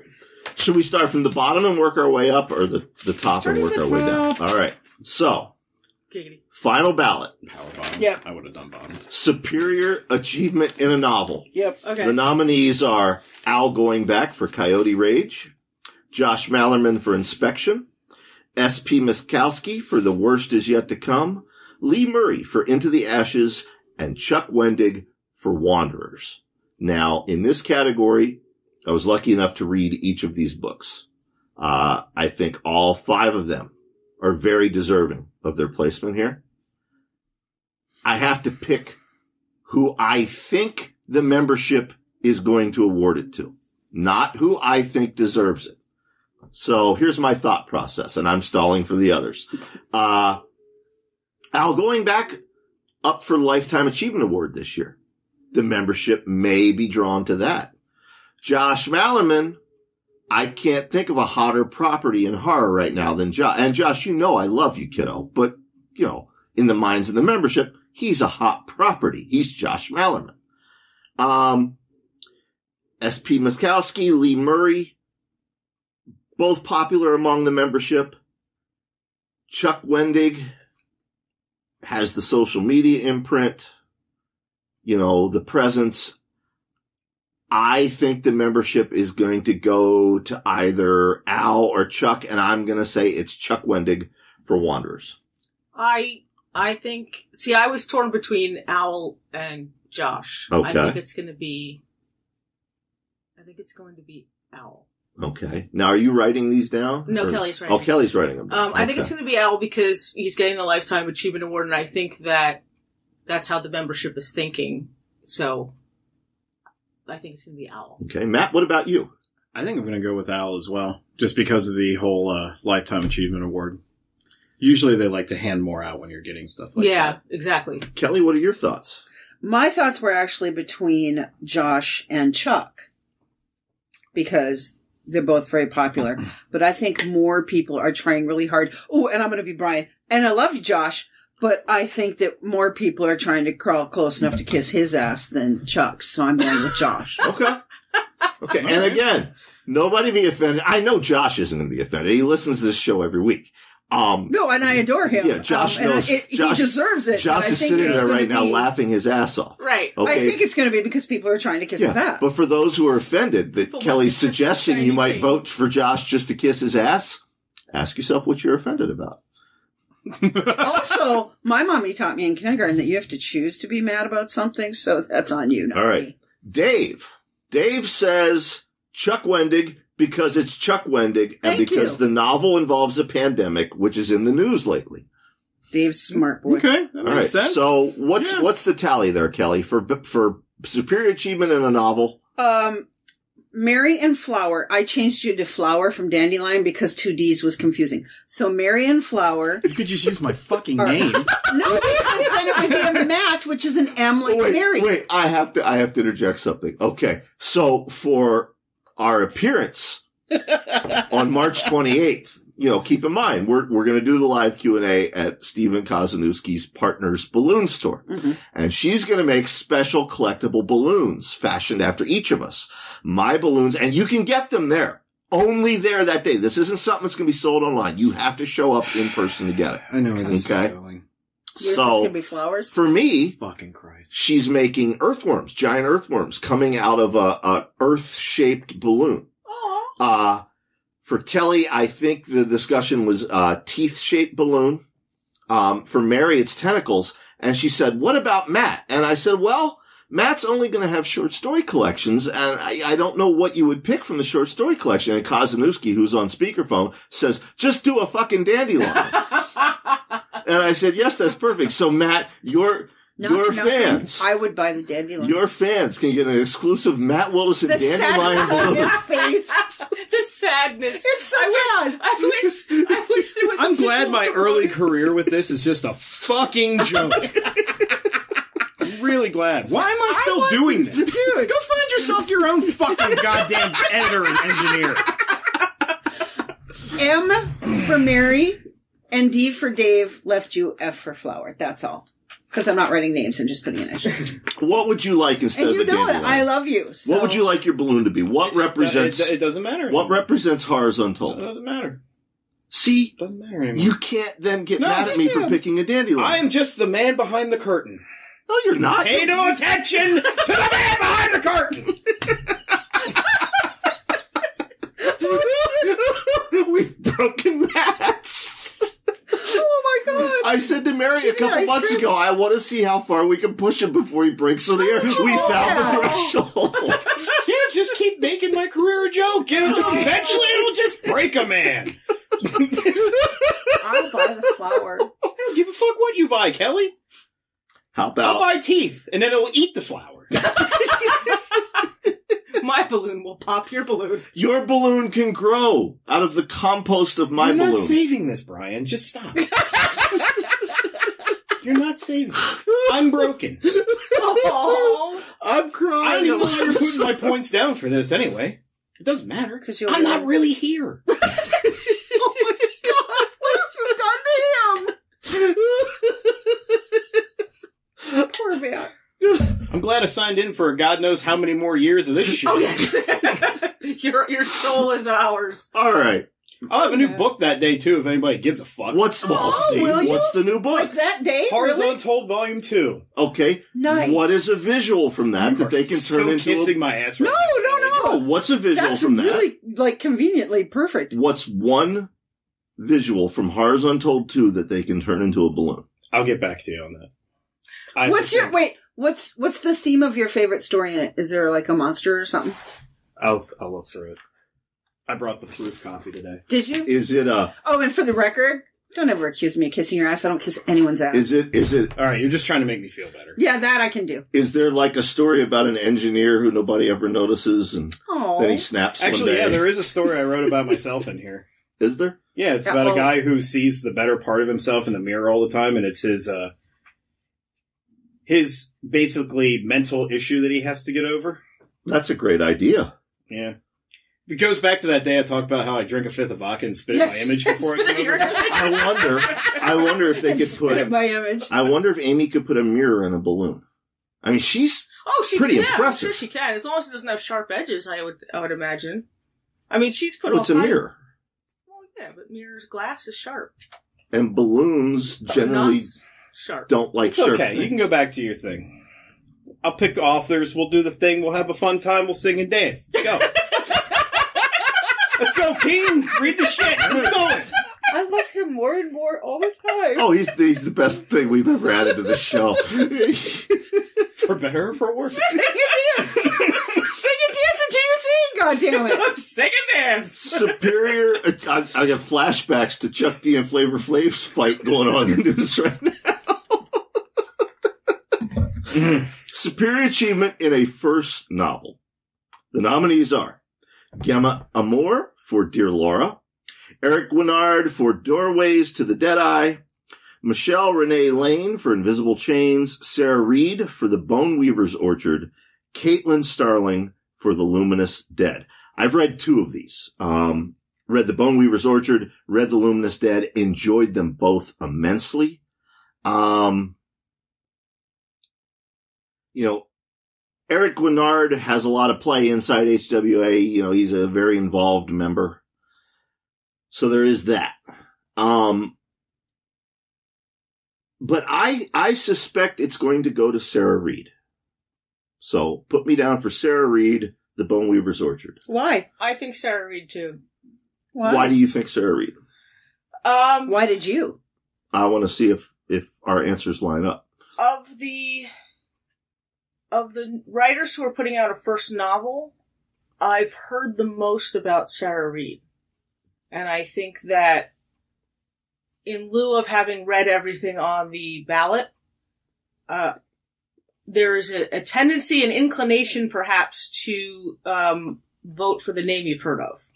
Should we start from the bottom and work our way up, or the, the top start and work our top. way down? All right. So, Giggity. final ballot. Power bottom. Yep. I would have done bottom. Superior achievement in a novel. Yep. Okay. The nominees are Al Going Back for Coyote Rage, Josh Mallerman for Inspection, S P Miskowski for The Worst Is Yet to Come, Lee Murray for Into the Ashes, and Chuck Wendig for Wanderers. Now, in this category, I was lucky enough to read each of these books. Uh, I think all five of them are very deserving of their placement here. I have to pick who I think the membership is going to award it to, not who I think deserves it. So here's my thought process, and I'm stalling for the others. Uh, Al Going Back up for Lifetime Achievement Award this year. The membership may be drawn to that. Josh Mallerman, I can't think of a hotter property in horror right now than Josh. And Josh, you know I love you, kiddo. But, you know, in the minds of the membership, he's a hot property. He's Josh Mallerman. Um, S P Miskowski, Lee Murray, both popular among the membership. Chuck Wendig has the social media imprint, you know, the presence. I think the membership is going to go to either Al or Chuck, and I'm going to say it's Chuck Wendig for Wanderers. I I think, see, I was torn between Al and Josh. Okay. I think it's going to be, I think it's going to be Al. Okay. Now, are you writing these down? No, or? Kelly's writing. Oh, Kelly's writing them. Um, okay. I think it's going to be Al because he's getting the Lifetime Achievement Award, and I think that that's how the membership is thinking. So, I think it's going to be Al. Okay. Matt, what about you? I think I'm going to go with Al as well, just because of the whole uh, Lifetime Achievement Award. Usually they like to hand more out when you're getting stuff like yeah, that. Yeah, exactly. Kelly, what are your thoughts? My thoughts were actually between Josh and Chuck, because they're both very popular, but I think more people are trying really hard. Oh, and I'm going to be Brian, and I love you, Josh, but I think that more people are trying to crawl close enough to kiss his ass than Chuck's, so I'm going with Josh. Okay. Okay, and again, nobody be offended. I know Josh isn't going to be offended. He listens to this show every week. Um, no, and I adore him. Yeah, Josh um, knows. I, it, Josh, he deserves it. Josh is sitting there right now be, laughing his ass off. Right. Okay. I think it's going to be because people are trying to kiss yeah, his ass. But for those who are offended that but Kelly's suggesting you might vote for Josh just to kiss his ass, ask yourself what you're offended about. Also, my mommy taught me in kindergarten that you have to choose to be mad about something, so that's on you. All right. Me. Dave. Dave says Chuck Wendig, because it's Chuck Wendig, and Thank because you. the novel involves a pandemic, which is in the news lately. Dave's smart boy. Okay, that All makes right. sense. So what's yeah. what's the tally there, Kelly, for for superior achievement in a novel? Um, Mary and Flower. I changed you to Flower from Dandelion because two D's was confusing. So Mary and Flower. You could just use my fucking are, name. No, because then it would be a match, which is an M like wait, Mary. Wait, I have to. I have to interject something. Okay, so for our appearance on March twenty-eighth. You know, keep in mind, we're, we're going to do the live Q and A at Stephen Kozanuski's Partners Balloon Store. Mm-hmm. And she's going to make special collectible balloons fashioned after each of us. My balloons, and you can get them there. Only there that day. This isn't something that's going to be sold online. You have to show up in person to get it. I know where this okay? is going. Yours so, going to be flowers? For me, fucking Christ. She's making earthworms, giant earthworms, coming out of a, a earth-shaped balloon. Aww. Uh, for Kelly, I think the discussion was uh, teeth-shaped balloon. Um, for Mary, it's tentacles. And she said, what about Matt? And I said, well, Matt's only going to have short story collections, and I, I don't know what you would pick from the short story collection. And Kazanuski, who's on speakerphone, says, just do a fucking dandelion. And I said, yes, that's perfect. So, Matt, your no, your no, fans. I would buy the dandelion. Your fans can get an exclusive Matt Wildasin dandelion balloon. The sadness on his face. The sadness. It's so I sad. Wish, I, wish, I wish there was I'm a glad my early career with this is just a fucking joke. Really glad. Why am I still I want, doing this? Dude, go find yourself your own fucking goddamn editor and engineer. M for Mary and D for Dave left you F for flower. That's all. Because I'm not writing names. I'm just putting in initials. What would you like instead of a dandelion? And you know I love you. So. What would you like your balloon to be? What represents... It, it, it doesn't matter anymore. What represents horrors untold? It doesn't matter. See? It doesn't matter anymore. You can't then get no, mad at me for picking a dandelion. I am just the man behind the curtain. No, you're not. Pay no attention to the man behind the curtain. We've broken Matt's. Oh my god! I said to Mary Jimmy a couple months cream. ago, I want to see how far we can push him before he breaks on the air. Oh, we found yeah. the threshold. Yeah, just keep making my career a joke. You know, eventually, it'll just break a man. I'll buy the flower. I don't give a fuck what you buy, Kelly. How about? I'll buy teeth, and then it'll eat the flower. My balloon will pop your balloon. Your balloon can grow out of the compost of my You're balloon. You're not saving this, Brian. Just stop. You're not saving this. I'm broken. Oh, I'm crying. I don't even know why you're putting my points down for this anyway. It doesn't matter. I'm not wrong. really here. Oh my god. What have you done to him? Poor man. I'm glad I signed in for God knows how many more years of this shit. Oh, yes. your, your soul is ours. All right. I'll have a new yeah. book that day, too, if anybody gives a fuck. What's, well, oh, Steve, will what's the new book? Like that day? Horrors really? Untold Volume two. Okay. Nice. What is a visual from that you that they can so turn into kissing a... my ass right No, no, no. no. What's a visual That's from really, that? That's really, like, conveniently perfect. What's one visual from Horrors Untold two that they can turn into a balloon? I'll get back to you on that. I what's your wait? What's what's the theme of your favorite story in it? Is there like a monster or something? I'll I'll look through it. I brought the proof copy today. Did you? Is it a? Oh, and for the record, don't ever accuse me of kissing your ass. I don't kiss anyone's ass. Is it? Is it? All right, you're just trying to make me feel better. Yeah, that I can do. Is there like a story about an engineer who nobody ever notices and Aww. then he snaps? Actually, one day? yeah, there is a story I wrote about myself in here. Is there? Yeah, it's yeah, about well, a guy who sees the better part of himself in the mirror all the time, and it's his. Uh, His, basically, mental issue that he has to get over. That's a great idea. Yeah. It goes back to that day I talked about how I drink a fifth of vodka and spit yes, at my image before I came over. I wonder, I wonder if they and could spit put... Spit at my image. I wonder if Amy could put a mirror in a balloon. I mean, she's oh, she, pretty yeah, impressive. I'm sure she can. As long as it doesn't have sharp edges, I would I would imagine. I mean, she's put well, all It's a high... mirror. Well, yeah, but mirror's glass is sharp. And balloons but generally... Nuts. Sharp. Don't like it's sharp okay. Things. You can go back to your thing. I'll pick authors. We'll do the thing. We'll have a fun time. We'll sing and dance. Let's go. Let's go, King. Read the shit. Let's go. I love him more and more all the time. Oh, he's he's the best thing we've ever added to the show. For better or for worse. Sing and dance. Sing and dance into your thing. God damn it. Sing and dance. Superior. Uh, I, I have flashbacks to Chuck D and Flavor Flav's fight going on in the news right now. Superior achievement in a first novel. The nominees are Gemma Amor for Dear Laura, Eric Gwynard for Doorways to the Deadeye, Michelle Renee Lane for Invisible Chains, Sarah Reed for The Bone Weaver's Orchard, Caitlin Starling for The Luminous Dead. I've read two of these. Um, read The Bone Weaver's Orchard, read The Luminous Dead, enjoyed them both immensely. Um... You know, Eric Gwynard has a lot of play inside H W A. You know, he's a very involved member. So there is that. Um, but I, I suspect it's going to go to Sarah Reed. So put me down for Sarah Reed, The Bone Weaver's Orchard. Why? I think Sarah Reed too. Why? Why do you think Sarah Reed? Um, why did you? I want to see if, if our answers line up. Of the... of the writers who are putting out a first novel, I've heard the most about Sarah Reed. And I think that in lieu of having read everything on the ballot, uh, there is a, a tendency, an inclination perhaps, to um, vote for the name you've heard of.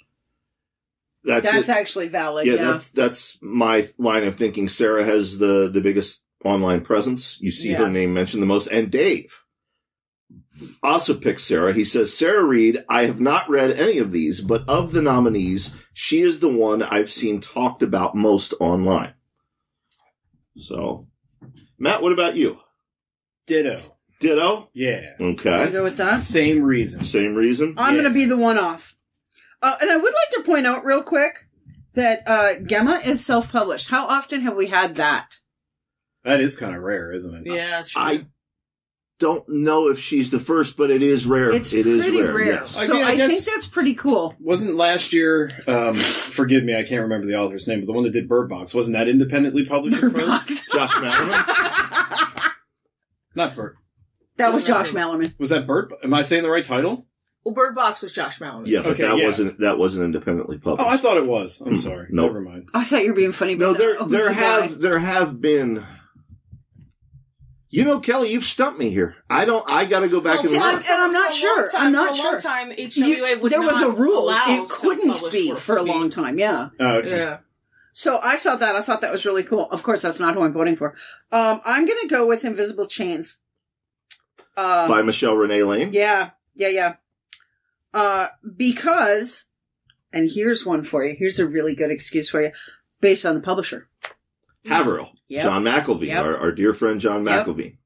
That's, that's actually valid. Yeah, yeah, that's that's my line of thinking. Sarah has the, the biggest online presence. You see yeah. her name mentioned the most. And Dave also picks Sarah. He says, Sarah Reed, I have not read any of these, but of the nominees, she is the one I've seen talked about most online. So, Matt, what about you? Ditto. Ditto? Yeah. Okay. You go with that? Same reason. Same reason? I'm yeah. going to be the one off. Uh, and I would like to point out real quick that uh, Gemma is self-published. How often have we had that? That is kind of rare, isn't it? Yeah, it's true. I don't know if she's the first, but it is rare. It's it pretty is rare. rare. Yes. So I, mean, I, I guess, think that's pretty cool. Wasn't last year, um, forgive me, I can't remember the author's name, but the one that did Bird Box, wasn't that independently published Bird at first? Box. Josh Mallerman? Not Bird. That was Josh Mallerman. Was that Bird? Am I saying the right title? Well, Bird Box was Josh Mallerman. Yeah, but okay, that yeah. wasn't that wasn't independently published. Oh, I thought it was. I'm sorry. Nope. Never mind. I thought you were being funny. But no, there oh, there have guy? there have been. You know, Kelly, you've stumped me here. I don't. I got to go back oh, and see, look. I'm, and I'm not sure. Time, I'm not for a long sure. Time, H W A would there not was a rule. It couldn't be for a long time. Yeah. Oh, okay. Yeah. So I saw that. I thought that was really cool. Of course, that's not who I'm voting for. Um, I'm going to go with Invisible Chains. Um, By Michelle Renee Lane. Yeah. Yeah. Yeah. Uh, because, and here's one for you. Here's a really good excuse for you, based on the publisher, Haverhill, yep. John McElveen, yep. our, our dear friend John yep. McElveen.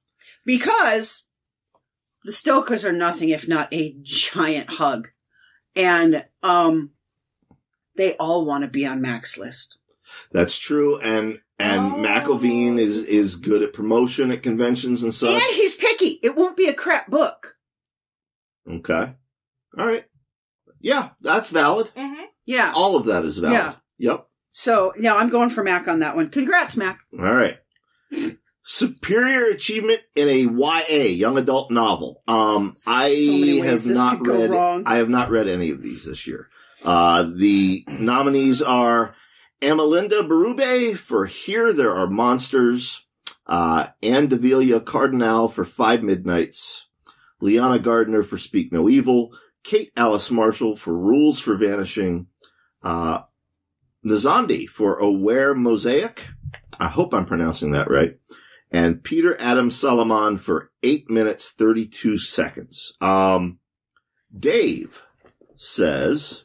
Because the Stokers are nothing if not a giant hug, and um, they all want to be on Mac's list. That's true, and and oh. McElveen is is good at promotion at conventions and such. And he's picky. It won't be a crap book. Okay. All right. Yeah, that's valid. Mm-hmm. Yeah. All of that is valid. Yeah. Yep. So, yeah, I'm going for Mac on that one. Congrats, Mac. All right. Superior achievement in a Y A, young adult novel. Um, I so have not read, I have not read any of these this year. Uh, the nominees are Amalinda Berube for Here There Are Monsters, uh, Anne Develia Cardinal for Five Midnights, Liana Gardner for Speak No Evil, Kate Alice Marshall for Rules for Vanishing, uh, Nazandi for Aware Mosaic. I hope I'm pronouncing that right. And Peter Adam Solomon for eight minutes, thirty-two seconds. Um, Dave says,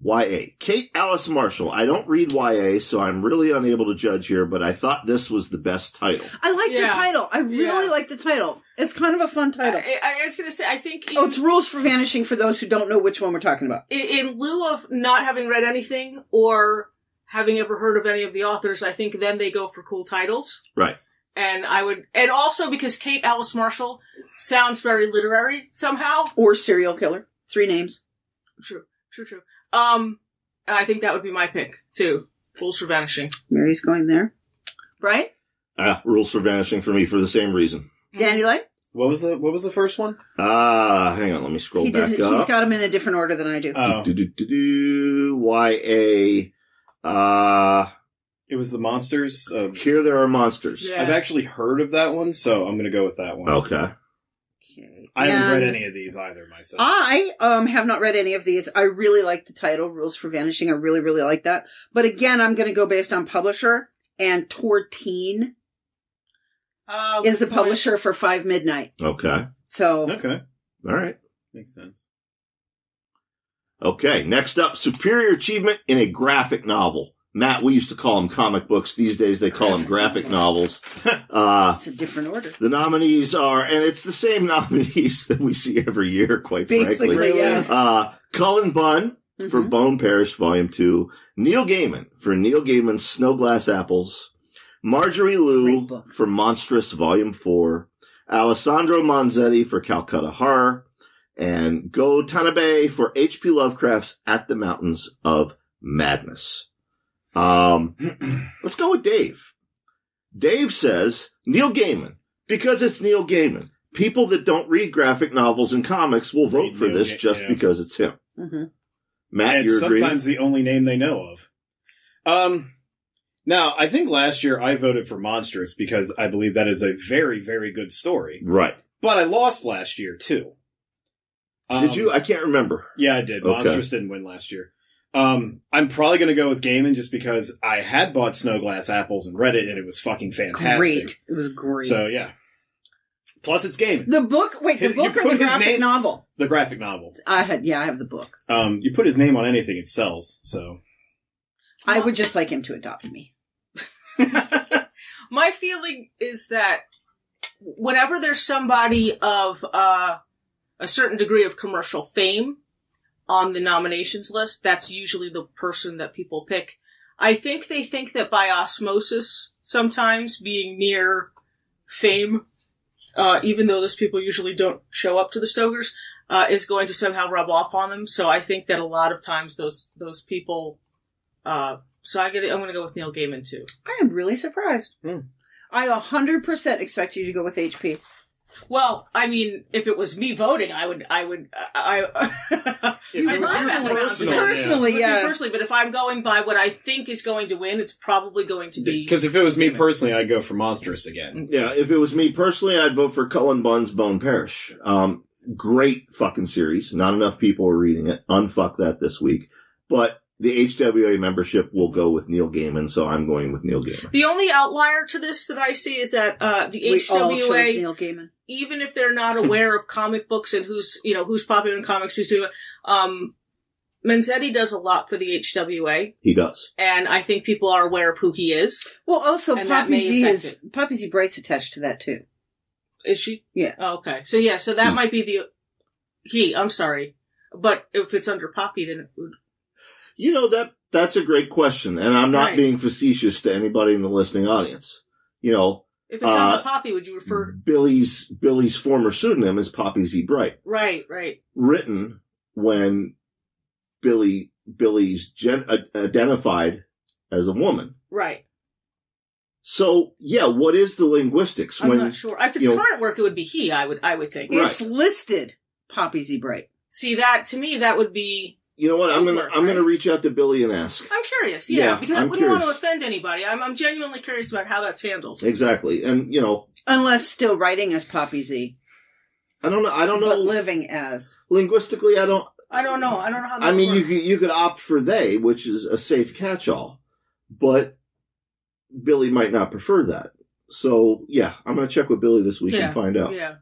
Y A. Kate Alice Marshall. I don't read Y A, so I'm really unable to judge here, but I thought this was the best title. I like yeah. the title. I really yeah. like the title. It's kind of a fun title. I, I, I was going to say, I think... In, oh, it's Rules for Vanishing for those who don't know which one we're talking about. In, in lieu of not having read anything or having ever heard of any of the authors, I think then they go for cool titles. Right. And I would... And also because Kate Alice Marshall sounds very literary somehow. Or serial killer. Three names. True. True, true. Um, I think that would be my pick, too. Rules for Vanishing. Mary's going there. Brian? Ah, uh, Rules for Vanishing for me for the same reason. Danny Light? What was the What was the first one? Ah, uh, hang on. Let me scroll he back does, up. He's got them in a different order than I do. Oh. Do, do, do, do, Y A. Uh, it was the Monsters. Of, Here There Are Monsters. Yeah. I've actually heard of that one, so I'm going to go with that one. Okay. I haven't and read any of these either myself. I um have not read any of these. I really like the title, Rules for Vanishing. I really, really like that. But again, I'm going to go based on publisher, and Tortine uh, is the point. publisher for Five Midnight. Okay. So. Okay. All right. Makes sense. Okay. Next up, superior achievement in a graphic novel. Matt, we used to call them comic books. These days they call them graphic novels. Uh, it's a different order. The nominees are, and it's the same nominees that we see every year, quite Basically, frankly. Yes. Uh, Cullen Bunn mm-hmm. for Bone Parish Volume two. Neil Gaiman for Neil Gaiman's Snow Glass Apples. Marjorie Liu for Monstrous Volume four. Alessandro Manzetti for Calcutta Horror. And Go Tanabe for H P Lovecraft's At the Mountains of Madness. Um, let's go with Dave. Dave says, Neil Gaiman, Because it's Neil Gaiman. People that don't read graphic novels and comics will vote for this just because it's him. Mm-hmm. Matt, and it's sometimes the only name they know of. Um, now, I think last year I voted for Monstrous because I believe that is a very, very good story. Right. But I lost last year, too. Um, did you? I can't remember. Yeah, I did. Okay. Monstrous didn't win last year. Um, I'm probably going to go with Gaiman just because I had bought Snowglass Apples and read it, and it was fucking fantastic. Great. It was great. So, yeah. Plus, it's Gaiman. The book? Wait, the book or the graphic name, novel? The graphic novel. I had, yeah, I have the book. Um, you put his name on anything, it sells, so. I would just like him to adopt me. My feeling is that whenever there's somebody of uh, a certain degree of commercial fame on the nominations list, that's usually the person that people pick. I think they think that by osmosis, sometimes being near fame, uh, even though those people usually don't show up to the Stokers, uh, is going to somehow rub off on them. So I think that a lot of times those those people... Uh, so I get it. I'm going to go with Neil Gaiman too. I am really surprised. Mm. I one hundred percent expect you to go with H P. Well, I mean, if it was me voting, I would, I would, I, I you I personally, personally, personally, yeah. yeah. personally, but if I'm going by what I think is going to win, it's probably going to be. Because if it was me personally, I'd go for Monstrous again. Yeah. If it was me personally, I'd vote for Cullen Bunn's Bone Parish. Um, great fucking series. Not enough people are reading it. Unfuck that this week. But the H W A membership will go with Neil Gaiman, so I'm going with Neil Gaiman. The only outlier to this that I see is that uh, the we H W A, all chose Neil Gaiman. Even if they're not aware of comic books and who's you know who's popular in comics, who's doing it, um, Manzetti does a lot for the H W A. He does, and I think people are aware of who he is. Well, also Poppy Z is it. Poppy Z Bright's attached to that too. Is she? Yeah. Oh, okay. So yeah. So that he. might be the he. I'm sorry, but if it's under Poppy, then it would. You know, that that's a great question, and I'm not right. being facetious to anybody in the listening audience. You know, if it's uh, on the Poppy, would you refer Billy's Billy's former pseudonym is Poppy Z Bright? Right, right. Written when Billy Billy's gen, uh, identified as a woman. Right. So yeah, what is the linguistics? I'm when, not sure. If it's current know, work, it would be he. I would I would think it's right. listed Poppy Z Bright. See that to me, that would be. You know what? I'm gonna I'm gonna reach out to Billy and ask. I'm curious, yeah, yeah because I'm I wouldn't curious. want to offend anybody. I'm I'm genuinely curious about how that's handled. Exactly, and you know, unless still writing as Poppy Z. I don't know. I don't know. But living as linguistically, I don't. I don't know. I don't know how. That I mean, works. you could, you could opt for they, which is a safe catch-all, but Billy might not prefer that. So yeah, I'm gonna check with Billy this week yeah, and find out. Yeah,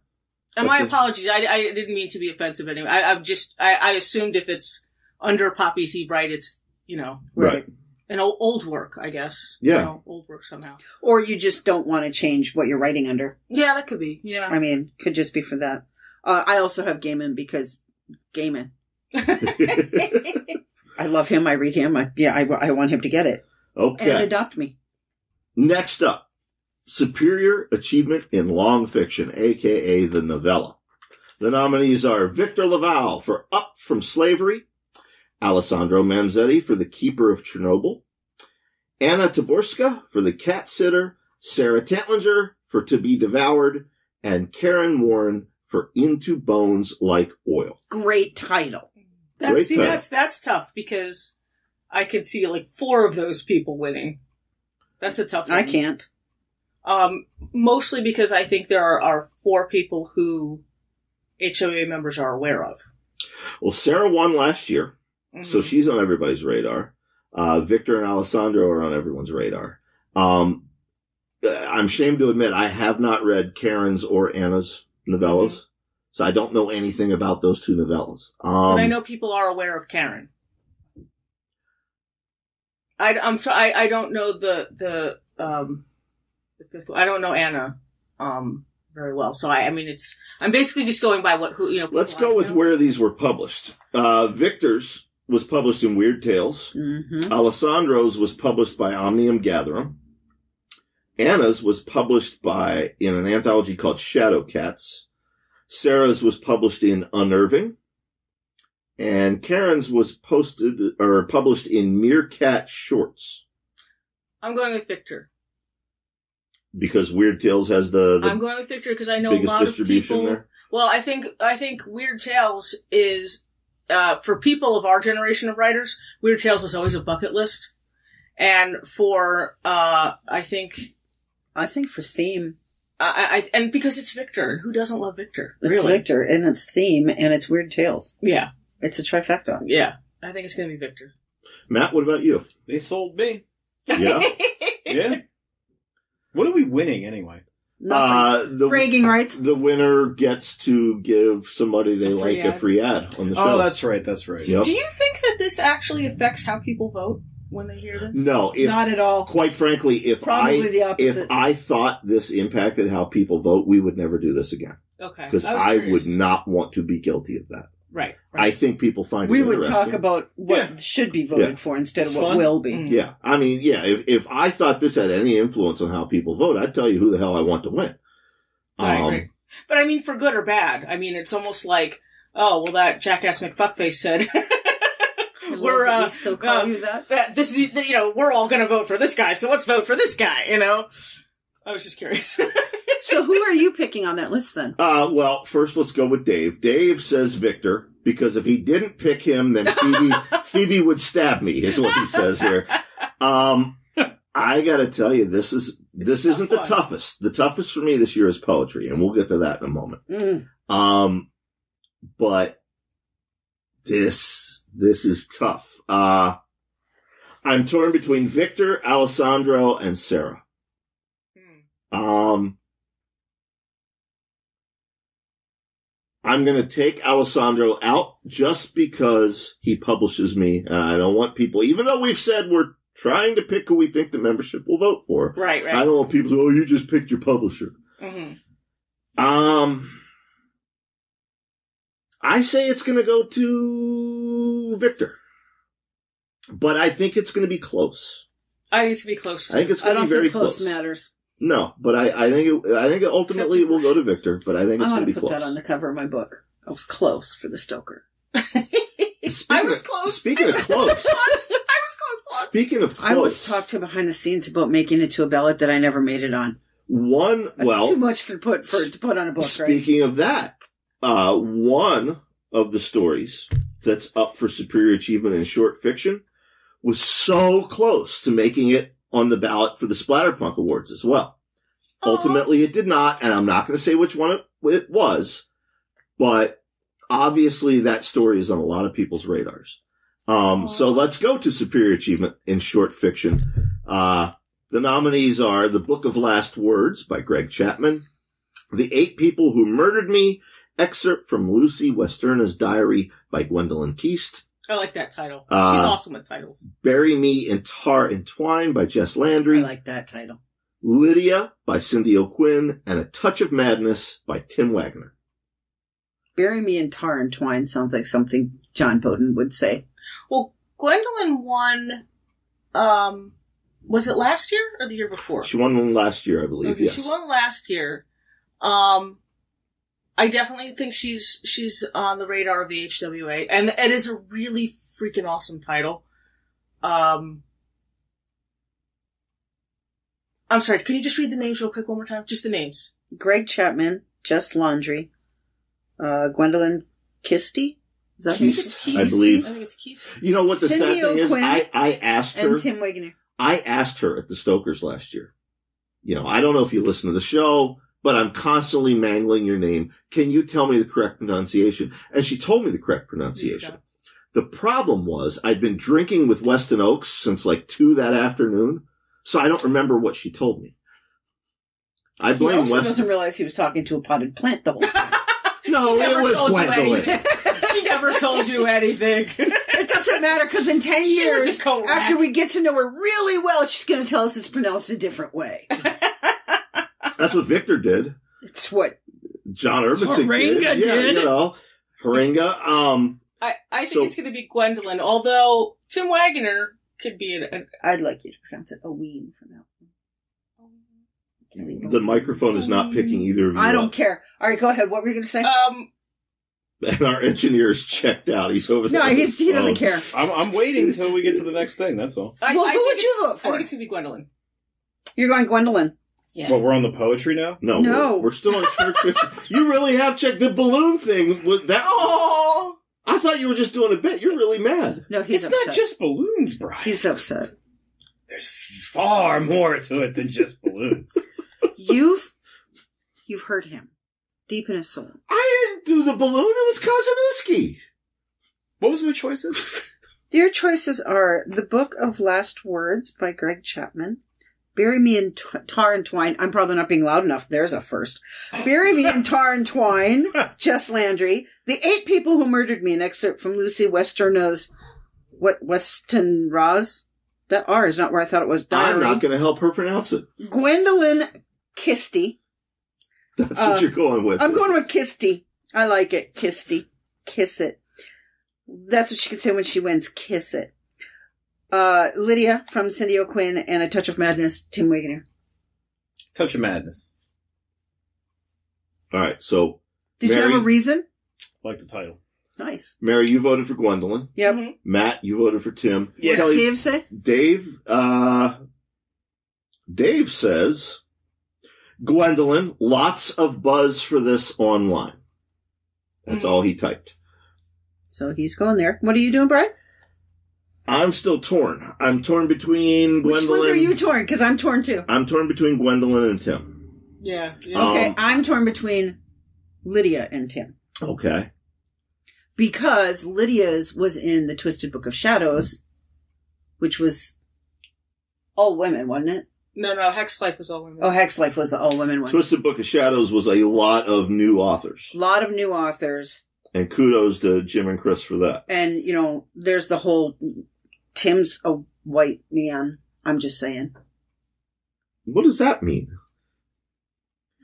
and that's my a, apologies. I I didn't mean to be offensive anyway. I, I've just I, I assumed if it's under Poppy Z Bright, it's, you know, right. an old, old work, I guess. Yeah. You know, old work somehow. Or you just don't want to change what you're writing under. Yeah, that could be. Yeah. I mean, could just be for that. Uh, I also have Gaiman because Gaiman. I love him. I read him. I, yeah, I, I want him to get it. Okay. And adopt me. Next up, Superior Achievement in Long Fiction, a k a the novella. The nominees are Victor Laval for Up from Slavery, Alessandro Manzetti for The Keeper of Chernobyl, Anna Taborska for The Cat Sitter, Sarah Tantlinger for To Be Devoured, and Karen Warren for Into Bones Like Oil. Great title. That's, Great see, title. That's, that's tough because I could see like four of those people winning. That's a tough one. I can't. Um, mostly because I think there are, are four people who H O A members are aware of. Well, Sarah won last year. Mm-hmm. So she's on everybody's radar. Uh, Victor and Alessandro are on everyone's radar. Um, I'm ashamed to admit I have not read Karen's or Anna's novellas. Mm-hmm. So I don't know anything about those two novellas. Um, but I know people are aware of Karen. I, I'm sorry, I, I don't know the, the, um, the fifth one. I don't know Anna, um, very well. So I, I mean, it's, I'm basically just going by what, who, you know. Let's go with know. where these were published. Uh, Victor's was published in Weird Tales. Mm-hmm. Alessandro's was published by Omnium Gatherum. Anna's was published by, in an anthology called Shadow Cats. Sarah's was published in Unnerving. And Karen's was posted, or published in Meerkat Shorts. I'm going with Victor. Because Weird Tales has the, the I'm going with Victor because I know a lot of people. There. Well, I think I think Weird Tales is uh, for people of our generation of writers. Weird Tales was always a bucket list, and for uh, I think I think for theme, I, I and because it's Victor, who doesn't love Victor? It's really? Victor, and it's theme, and it's Weird Tales. Yeah, it's a trifecta. Yeah, I think it's going to be Victor. Matt, what about you? They sold me. Yeah, yeah. What are we winning, anyway? Nothing. Uh, the, Bragging rights. The winner gets to give somebody they like ad. a free ad on the show. Oh, that's right, that's right. Yep. Do you think that this actually affects how people vote when they hear this? No. If, Not at all. Quite frankly, if Probably I, the opposite. If I thought this impacted how people vote, we would never do this again. Okay. Because I, I would not want to be guilty of that. Right, right. I think people find it we would talk about what yeah. should be voted yeah. for instead it's of what fun. will be. Mm. Yeah, I mean, yeah. If if I thought this had any influence on how people vote, I'd tell you who the hell I want to win. Right, um, right. But I mean, for good or bad. I mean, it's almost like, oh, well, that jackass McFuckface said. We're uh, we still call uh, you that. that this is you know we're all going to vote for this guy, so let's vote for this guy. You know, I was just curious. So who are you picking on that list then? Uh, well, first let's go with Dave. Dave says Victor, because if he didn't pick him, then Phoebe, Phoebe would stab me, is what he says here. Um, I gotta tell you, this is, this it's isn't the toughest. The toughest for me this year is poetry, and we'll get to that in a moment. Mm. Um, but this, this is tough. Uh, I'm torn between Victor, Alessandro, and Sarah. Mm. Um, I'm going to take Alessandro out just because he publishes me, and I don't want people, even though we've said we're trying to pick who we think the membership will vote for. Right, right. I don't want people to, oh, you just picked your publisher. Mm-hmm. Um, I say it's going to go to Victor, but I think it's going to be close. I think it's going to be close, too. I think it's going to be very close. I don't think close matters. No, but I, I think it, I think ultimately it will go to Victor, but I think it's going to be close. I want to put that on the cover of my book. I was close for the Stoker. I was of, close. Speaking I of close. Once. I was close once. Speaking of close. I was talked to behind the scenes about making it to a ballot that I never made it on. One, That's well. That's too much for, put, for to put on a book, speaking right? Speaking of that, uh, one of the stories that's up for Superior Achievement in Short Fiction was so close to making it on the ballot for the Splatterpunk Awards as well. Aww. Ultimately, it did not, and I'm not going to say which one it, it was, but obviously that story is on a lot of people's radars. Um, so let's go to Superior Achievement in Short Fiction. Uh, the nominees are The Book of Last Words by Greg Chapman, The Eight People Who Murdered Me, excerpt from Lucy Westerna's Diary by Gwendolyn Keast. I like that title. Uh, She's awesome with titles. Bury Me in Tar and Twine by Jess Landry. I like that title. Lydia by Cindy O'Quinn, and A Touch of Madness by Tim Wagner. Bury Me in Tar and Twine sounds like something John Bowden would say. Well, Gwendolyn won, um, was it last year or the year before? She won last year, I believe, okay, yes. She won last year. Um... I definitely think she's she's on the radar of the H W A, and it is a really freaking awesome title. Um, I'm sorry, can you just read the names real quick one more time? Just the names. Greg Chapman, Jess Landry, uh, Gwendolyn Keastie? Is that Keast? I believe. I think it's Keast. You know what the Cindy sad thing is? I, I asked her. And Tim Wagner. I asked her at the Stokers last year. You know, I don't know if you listen to the show, but I'm constantly mangling your name. Can you tell me the correct pronunciation? And she told me the correct pronunciation. The problem was I'd been drinking with Weston Oaks since like two that afternoon, so I don't remember what she told me. I blame Weston. He also Weston. doesn't realize he was talking to a potted plant the whole time. No, it was Gwendolyn. She never told you anything. It doesn't matter, because in ten she years, after we get to know her really well, she's going to tell us it's pronounced a different way. That's what Victor did. It's what John Urbisic did. did. Yeah, you know, Haringa. Um, I, I think so, it's going to be Gwendolyn, although Tim Wagner could be an, an... I'd like you to pronounce it Owen for now. The microphone is not picking either of you. I don't up. care. All right, go ahead. What were you going to say? Um, and our engineer's checked out. He's over there. No, he's, he doesn't care. I'm, I'm waiting until we get to the next thing, that's all. I, well, I who would you vote for? I think it's going to be Gwendolyn. You're going Gwendolyn. Yeah. Well, we're on the poetry now? No. No. We're, we're still on short fiction. You really have checked the balloon thing. Was that... Oh! I thought you were just doing a bit. You're really mad. No, he's it's upset. It's not just balloons, Brian. He's upset. There's far more to it than just balloons. You've... You've hurt him. Deep in his soul. I didn't do the balloon. It was Kosaluski. What was my choices? Your choices are The Book of Last Words by Greg Chapman. Bury Me in t- Tar and Twine. I'm probably not being loud enough. There's a first. Bury Me in Tar and Twine. Jess Landry. The Eight People Who Murdered Me. An excerpt from Lucy Westenra's... What? Westenra's? That R is not where I thought it was. Diary. I'm not going to help her pronounce it. Gwendolyn Kisty. That's uh, what you're going with. I'm going with Kisty. I like it. Kisty. Kiss it. That's what she could say when she wins. Kiss it. Uh, Lydia from Cindy O'Quinn and A Touch of Madness, Tim Wagoner. Touch of Madness. All right, so. Did Mary, you have a reason? I like the title. Nice. Mary, you voted for Gwendolyn. Yep. Mm-hmm. Matt, you voted for Tim. Yes. What does Dave say? Dave, uh, Dave says. Gwendolyn, lots of buzz for this online. That's all he typed. So he's going there. What are you doing, Brian? I'm still torn. I'm torn between Gwendolyn. Which ones are you torn? Because I'm torn too. I'm torn between Gwendolyn and Tim. Yeah. yeah. Okay, um, I'm torn between Lydia and Tim. Okay. Because Lydia's was in the Twisted Book of Shadows, which was all women, wasn't it? No, no, Hex Life was all women. Oh, Hex Life was the all women one. Twisted Book of Shadows was a lot of new authors. A lot of new authors. And kudos to Jim and Chris for that. And, you know, there's the whole Tim's a white man. I'm just saying. What does that mean?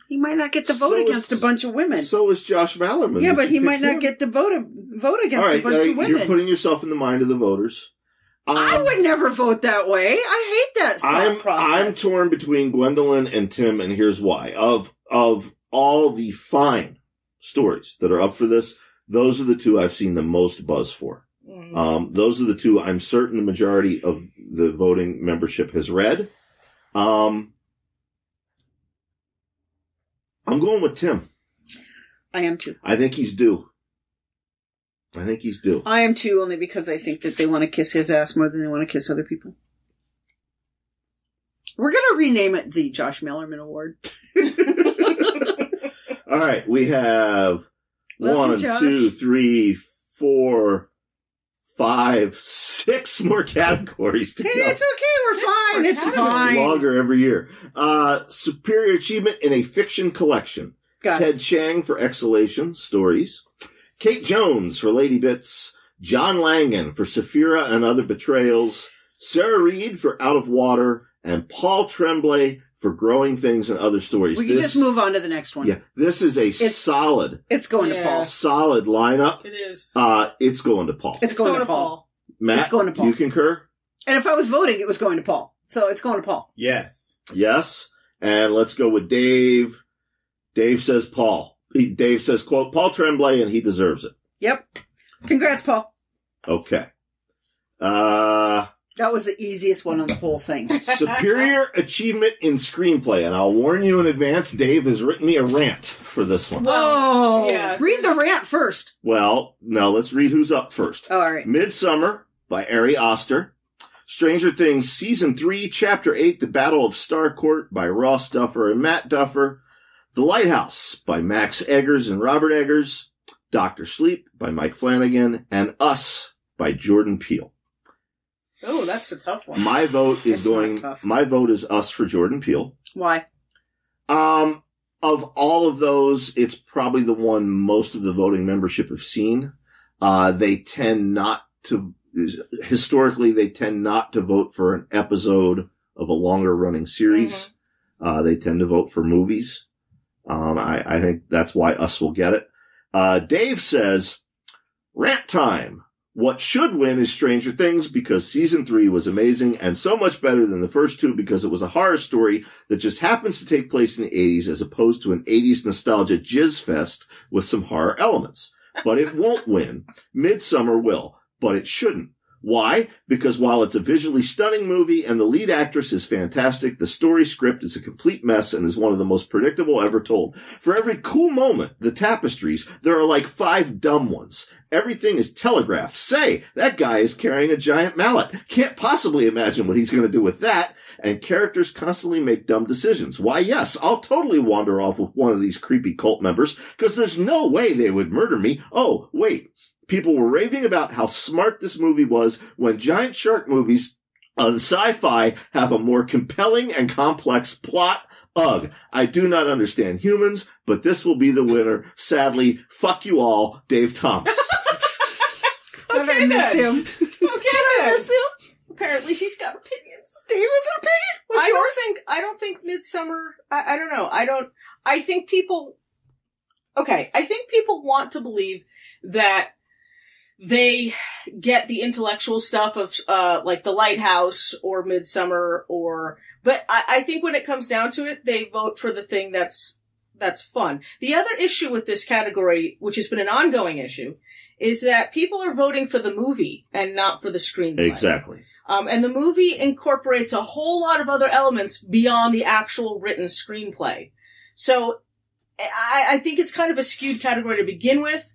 He might not get to vote so against is, a bunch of women. So is Josh Mallerman. Yeah, Did but he might not him? get to vote, vote against all right, a bunch now, of women. You're putting yourself in the mind of the voters. Um, I would never vote that way. I hate that I'm, process. I'm torn between Gwendolyn and Tim, and here's why. Of of all the fine stories that are up for this, those are the two I've seen the most buzz for. Mm-hmm. Um, those are the two I'm certain the majority of the voting membership has read. Um, I'm going with Tim. I am too. I think he's due. I think he's due. I am too, only because I think that they want to kiss his ass more than they want to kiss other people. We're going to rename it the Josh Mallerman Award. All right, we have Love one, you, two, three, four, five, six more categories to hey, go. It's okay, we're six fine. It's categories. fine. Longer every year. Uh, superior achievement in a fiction collection. Got Ted it. Chiang for Exhalation Stories. Kate Jones for Lady Bits, John Langan for Saphira and Other Betrayals, Sarah Reed for Out of Water, and Paul Tremblay for Growing Things and Other Stories. We can just move on to the next one. Yeah, this is a it's, solid. It's going yeah. to Paul. Solid lineup. It is. Uh, it's going to Paul. It's, it's going, going to Paul. Paul. Matt, it's going to Paul. You concur? And if I was voting, it was going to Paul. So it's going to Paul. Yes. Yes. And let's go with Dave. Dave says Paul. Dave says, quote, Paul Tremblay, and he deserves it. Yep. Congrats, Paul. Okay. Uh, that was the easiest one on the whole thing. Superior achievement in screenplay. And I'll warn you in advance, Dave has written me a rant for this one. Whoa. Yeah. Read the rant first. Well, no, let's read who's up first. Oh, all right. Midsummer by Ari Aster. Stranger Things Season three, Chapter eight, The Battle of Starcourt by Ross Duffer and Matt Duffer. The Lighthouse by Max Eggers and Robert Eggers, Doctor Sleep by Mike Flanagan, and Us by Jordan Peele. Oh, that's a tough one. My vote is it's going. My vote is Us for Jordan Peele. Why? Um, of all of those, it's probably the one most of the voting membership have seen. Uh, they tend not to. Historically, they tend not to vote for an episode of a longer running series. Mm-hmm. Uh, they tend to vote for movies. Um, I, I think that's why Us will get it. Uh, Dave says, rant time. What should win is Stranger Things because season three was amazing and so much better than the first two because it was a horror story that just happens to take place in the eighties as opposed to an eighties nostalgia jizz fest with some horror elements. But it won't win. Midsummer will, but it shouldn't. Why? Because while it's a visually stunning movie and the lead actress is fantastic, the story script is a complete mess and is one of the most predictable ever told. For every cool moment, the tapestries, there are like five dumb ones. Everything is telegraphed. Say, that guy is carrying a giant mallet. Can't possibly imagine what he's going to do with that. And characters constantly make dumb decisions. Why, yes, I'll totally wander off with one of these creepy cult members because there's no way they would murder me. Oh, wait. People were raving about how smart this movie was when giant shark movies on sci-fi have a more compelling and complex plot. Ugh, I do not understand humans, but this will be the winner. Sadly, fuck you all, Dave Thomas. Okay, then. I miss him. Okay, then. I miss him. Apparently she's got opinions. Dave has an opinion? What's I yours? Don't think, I don't think Midsummer, I, I don't know, I don't, I think people, okay, I think people want to believe that they get the intellectual stuff of, uh, like The Lighthouse or Midsummer or, but I, I think when it comes down to it, they vote for the thing that's, that's fun. The other issue with this category, which has been an ongoing issue, is that people are voting for the movie and not for the screenplay. Exactly. Um, and the movie incorporates a whole lot of other elements beyond the actual written screenplay. So I, I think it's kind of a skewed category to begin with.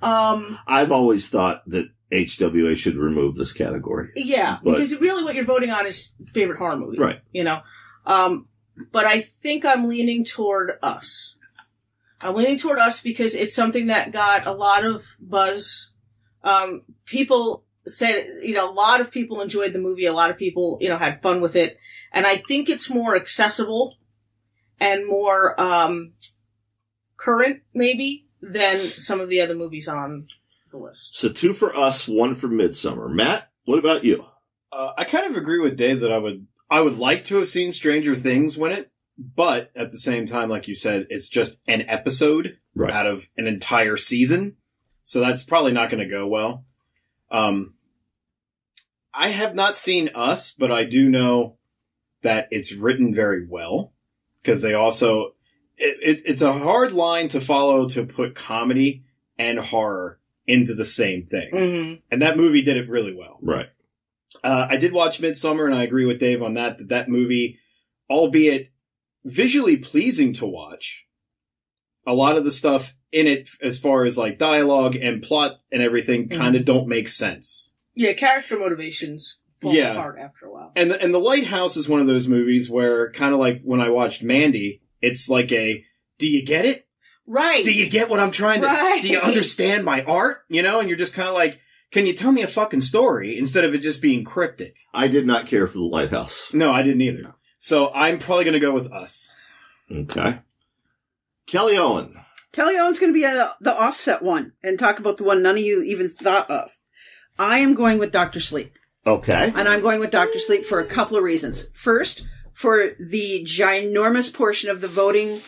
Um, I've always thought that H W A should remove this category. Yeah, but, because really what you're voting on is favorite horror movie. Right. You know? Um, but I think I'm leaning toward us. I'm leaning toward us because it's something that got a lot of buzz. Um, people said, you know, a lot of people enjoyed the movie. A lot of people, you know, had fun with it. And I think it's more accessible and more, um, current maybe. Than some of the other movies on the list. So two for us, one for Midsummer. Matt, what about you? Uh, I kind of agree with Dave that I would I would like to have seen Stranger Things win it, but at the same time, like you said, it's just an episode right. out of an entire season, so that's probably not going to go well. Um, I have not seen Us, but I do know that it's written very well because they also. It, it, it's a hard line to follow to put comedy and horror into the same thing. Mm-hmm. And that movie did it really well. Right. Uh, I did watch Midsummer, and I agree with Dave on that, that that movie, albeit visually pleasing to watch, a lot of the stuff in it as far as like dialogue and plot and everything mm-hmm. kind of don't make sense. Yeah, character motivations fall yeah. apart after a while. And the, and The Lighthouse is one of those movies where kind of like when I watched Mandy, it's like a, do you get it? Right. Do you get what I'm trying to, right. do you understand my art? You know, and you're just kind of like, can you tell me a fucking story instead of it just being cryptic? I did not care for The Lighthouse. No, I didn't either. No. So I'm probably going to go with Us. Okay. Kelli Owen. Kelli Owen's going to be a, the offset one and talk about the one none of you even thought of. I am going with Doctor Sleep. Okay. And I'm going with Doctor Sleep for a couple of reasons. First, for the ginormous portion of the voting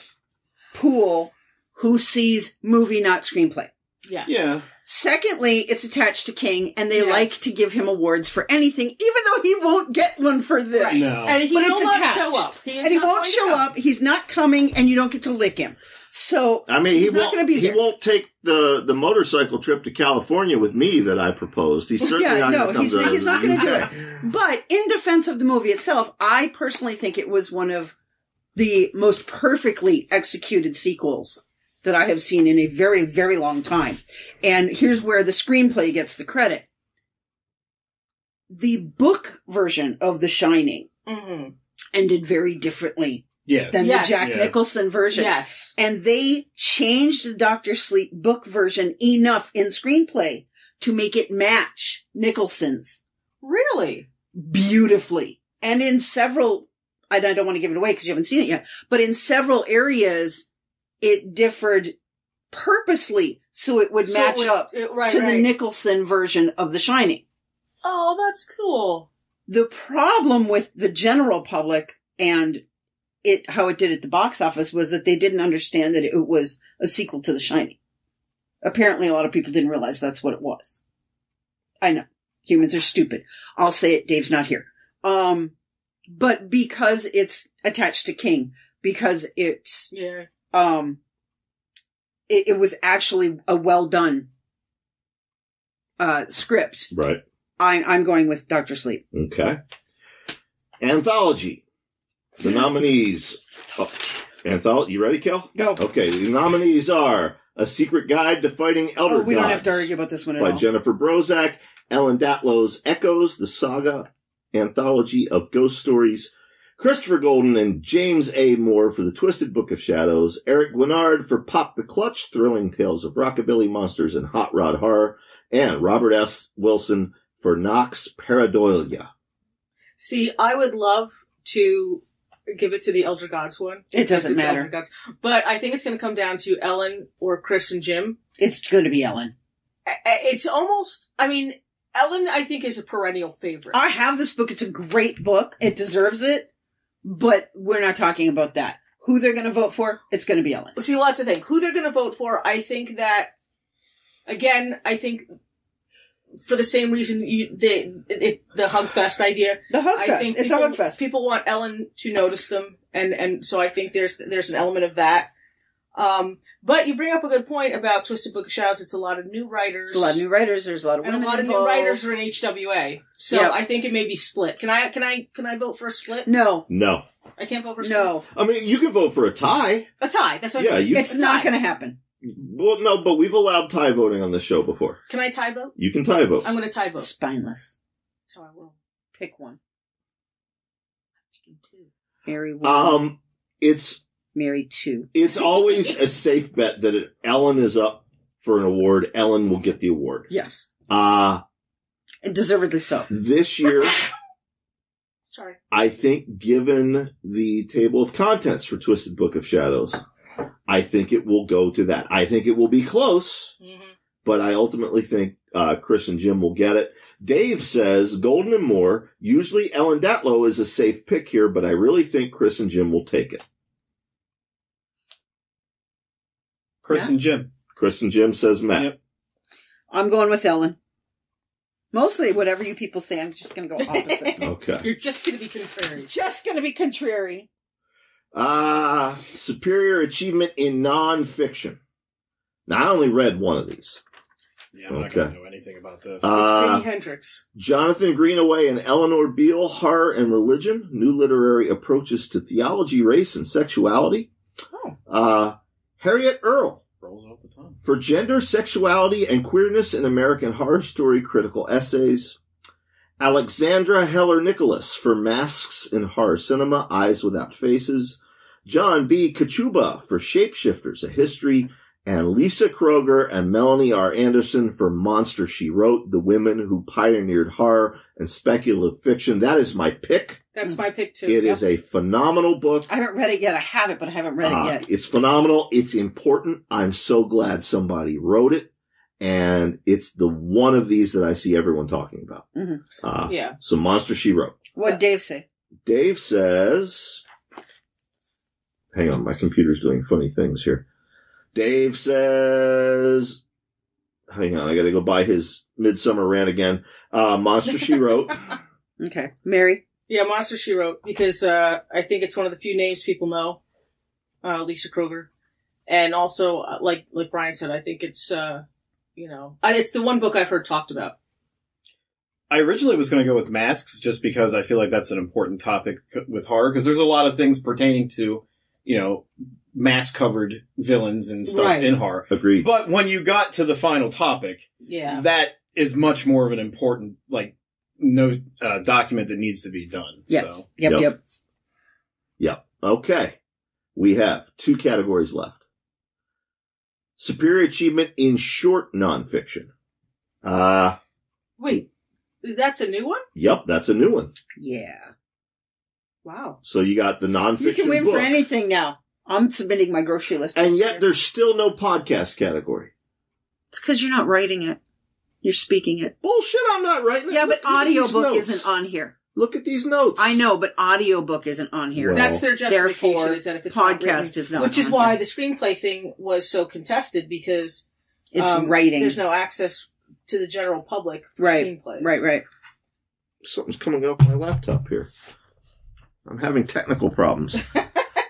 pool who sees movie, not screenplay. Yeah. Yeah. Secondly, it's attached to King, and they yes. like to give him awards for anything, even though he won't get one for this. Right. No. And he but will not show up. He and he won't show up. up. He's not coming, and you don't get to lick him. So I mean, he's he not going to be there. He won't take the, the motorcycle trip to California with me that I proposed. He's certainly yeah, not no, going to do it. He's not going to do it. But in defense of the movie itself, I personally think it was one of the most perfectly executed sequels that I have seen in a very, very long time. And here's where the screenplay gets the credit. The book version of The Shining mm-hmm. ended very differently. Yes. Than yes. the Jack yeah. Nicholson version. Yes. And they changed the Doctor Sleep book version enough in screenplay to make it match Nicholson's. Really? Beautifully. And in several, and I don't want to give it away because you haven't seen it yet, but in several areas, it differed purposely so it would so match it would, up it, right, to right. the Nicholson version of The Shining. Oh, that's cool. The problem with the general public and It how it did at the box office was that they didn't understand that it was a sequel to The Shining. Apparently, a lot of people didn't realize that's what it was. I know. Humans are stupid. I'll say it. Dave's not here. Um, but because it's attached to King, because it's, yeah. um, it, it was actually a well done, uh, script. Right. I, I'm going with Doctor Sleep. Okay. Anthology. The nominees. Oh, anthology. You ready, Kel? Go. Okay. The nominees are A Secret Guide to Fighting Elder Gods. Oh, we don't have to argue about this one at all. By Jennifer Brozak. Ellen Datlow's Echoes, the Saga Anthology of Ghost Stories. Christopher Golden and James A. Moore for The Twisted Book of Shadows. Eric Gwynard for Pop the Clutch, Thrilling Tales of Rockabilly Monsters and Hot Rod Horror. And Robert S. Wilson for Nox Paradoilia. See, I would love to give it to the Elder Gods one. It doesn't matter. Gods. But I think it's going to come down to Ellen or Chris and Jim. It's going to be Ellen. It's almost, I mean, Ellen, I think, is a perennial favorite. I have this book. It's a great book. It deserves it. But we're not talking about that. Who they're going to vote for, it's going to be Ellen. See, lots of things. Who they're going to vote for, I think that, again, I think for the same reason you, the it, the Hug Fest idea. The Hug I Fest. Think people, it's a Hug Fest. People want Ellen to notice them, and, and so I think there's there's an element of that. Um, but you bring up a good point about Twisted Book of Shadows. It's a lot of new writers. It's a lot of new writers. There's a lot of women and a lot involved. Of new writers are in H W A. So yep. I think it may be split. Can I? Can I? Can I vote for a split? No. No. I can't vote for a split. No. I mean, you can vote for a tie. A tie. That's what yeah, I mean. You, it's not going to happen. Well, no, but we've allowed tie voting on this show before. Can I tie vote? You can tie vote. I'm going to tie vote. Spineless. That's how I will pick one. I'm picking two. Mary. One. Um. It's. Mary two. It's always a safe bet that if Ellen is up for an award, Ellen will get the award. Yes. Uh, and deservedly so. This year, sorry, I think given the table of contents for Twisted Book of Shadows, I think it will go to that. I think it will be close, mm-hmm. but I ultimately think uh, Chris and Jim will get it. Dave says, Golden and Moore, usually Ellen Datlow is a safe pick here, but I really think Chris and Jim will take it. Chris yeah. and Jim. Chris and Jim says Matt. Yep. I'm going with Ellen. Mostly whatever you people say, I'm just going to go opposite. Okay. You're just going to be contrary. Just going to be contrary. Uh, superior achievement in nonfiction. Now, I only read one of these. Yeah, I'm okay. not going to know anything about this. Uh, it's Penny Hendricks. Jonathan Greenaway and Eleanor Beale, Horror and Religion, New Literary Approaches to Theology, Race, and Sexuality. Oh. Uh, Harriet Earle rolls off the tongue. For Gender, Sexuality, and Queerness in American Horror Story Critical Essays. Alexandra Heller-Nicholas for Masks in Horror Cinema, Eyes Without Faces. John B. Kachuba for Shapeshifters, A History. And Lisa Kroger and Melanie R. Anderson for Monster, She Wrote, The Women Who Pioneered Horror and Speculative Fiction. That is my pick. That's my pick, too. It yep. is a phenomenal book. I haven't read it yet. I have it, but I haven't read uh, it yet. It's phenomenal. It's important. I'm so glad somebody wrote it. And it's the one of these that I see everyone talking about. Mm-hmm. uh, yeah. So Monster, She Wrote. What'd Dave say? Dave says... Hang on. My computer's doing funny things here. Dave says... Hang on. I got to go buy his Midsummer rant again. Uh, Monster, She Wrote. Okay. Mary? Yeah, Monster, She Wrote, because uh, I think it's one of the few names people know, uh, Lisa Kroger. And also, like like Brian said, I think it's, uh, you know, it's the one book I've heard talked about. I originally was going to go with Masks, just because I feel like that's an important topic with horror, because there's a lot of things pertaining to, you know, mask-covered villains and stuff right. in horror. Agreed. But when you got to the final topic, yeah. that is much more of an important, like, no uh, document that needs to be done. Yep. So. Yep, yep, yep. Yep. Okay. We have two categories left. Superior achievement in short nonfiction. Uh, Wait, that's a new one? Yep, that's a new one. Yeah. Wow. So you got the nonfiction book. You can win book. For anything now. I'm submitting my grocery list. And yet there. There's still no podcast category. It's because you're not writing it. You're speaking it. Bullshit, I'm not writing it. Yeah, but audiobook isn't on here. Look at these notes. I know, but audiobook isn't on here. Well, that's their justification. Therefore, is that if it's podcast not written, is not Which is on why here. The screenplay thing was so contested, because it's um, writing. There's no access to the general public for right. screenplays. Right, right. Something's coming off my laptop here. I'm having technical problems.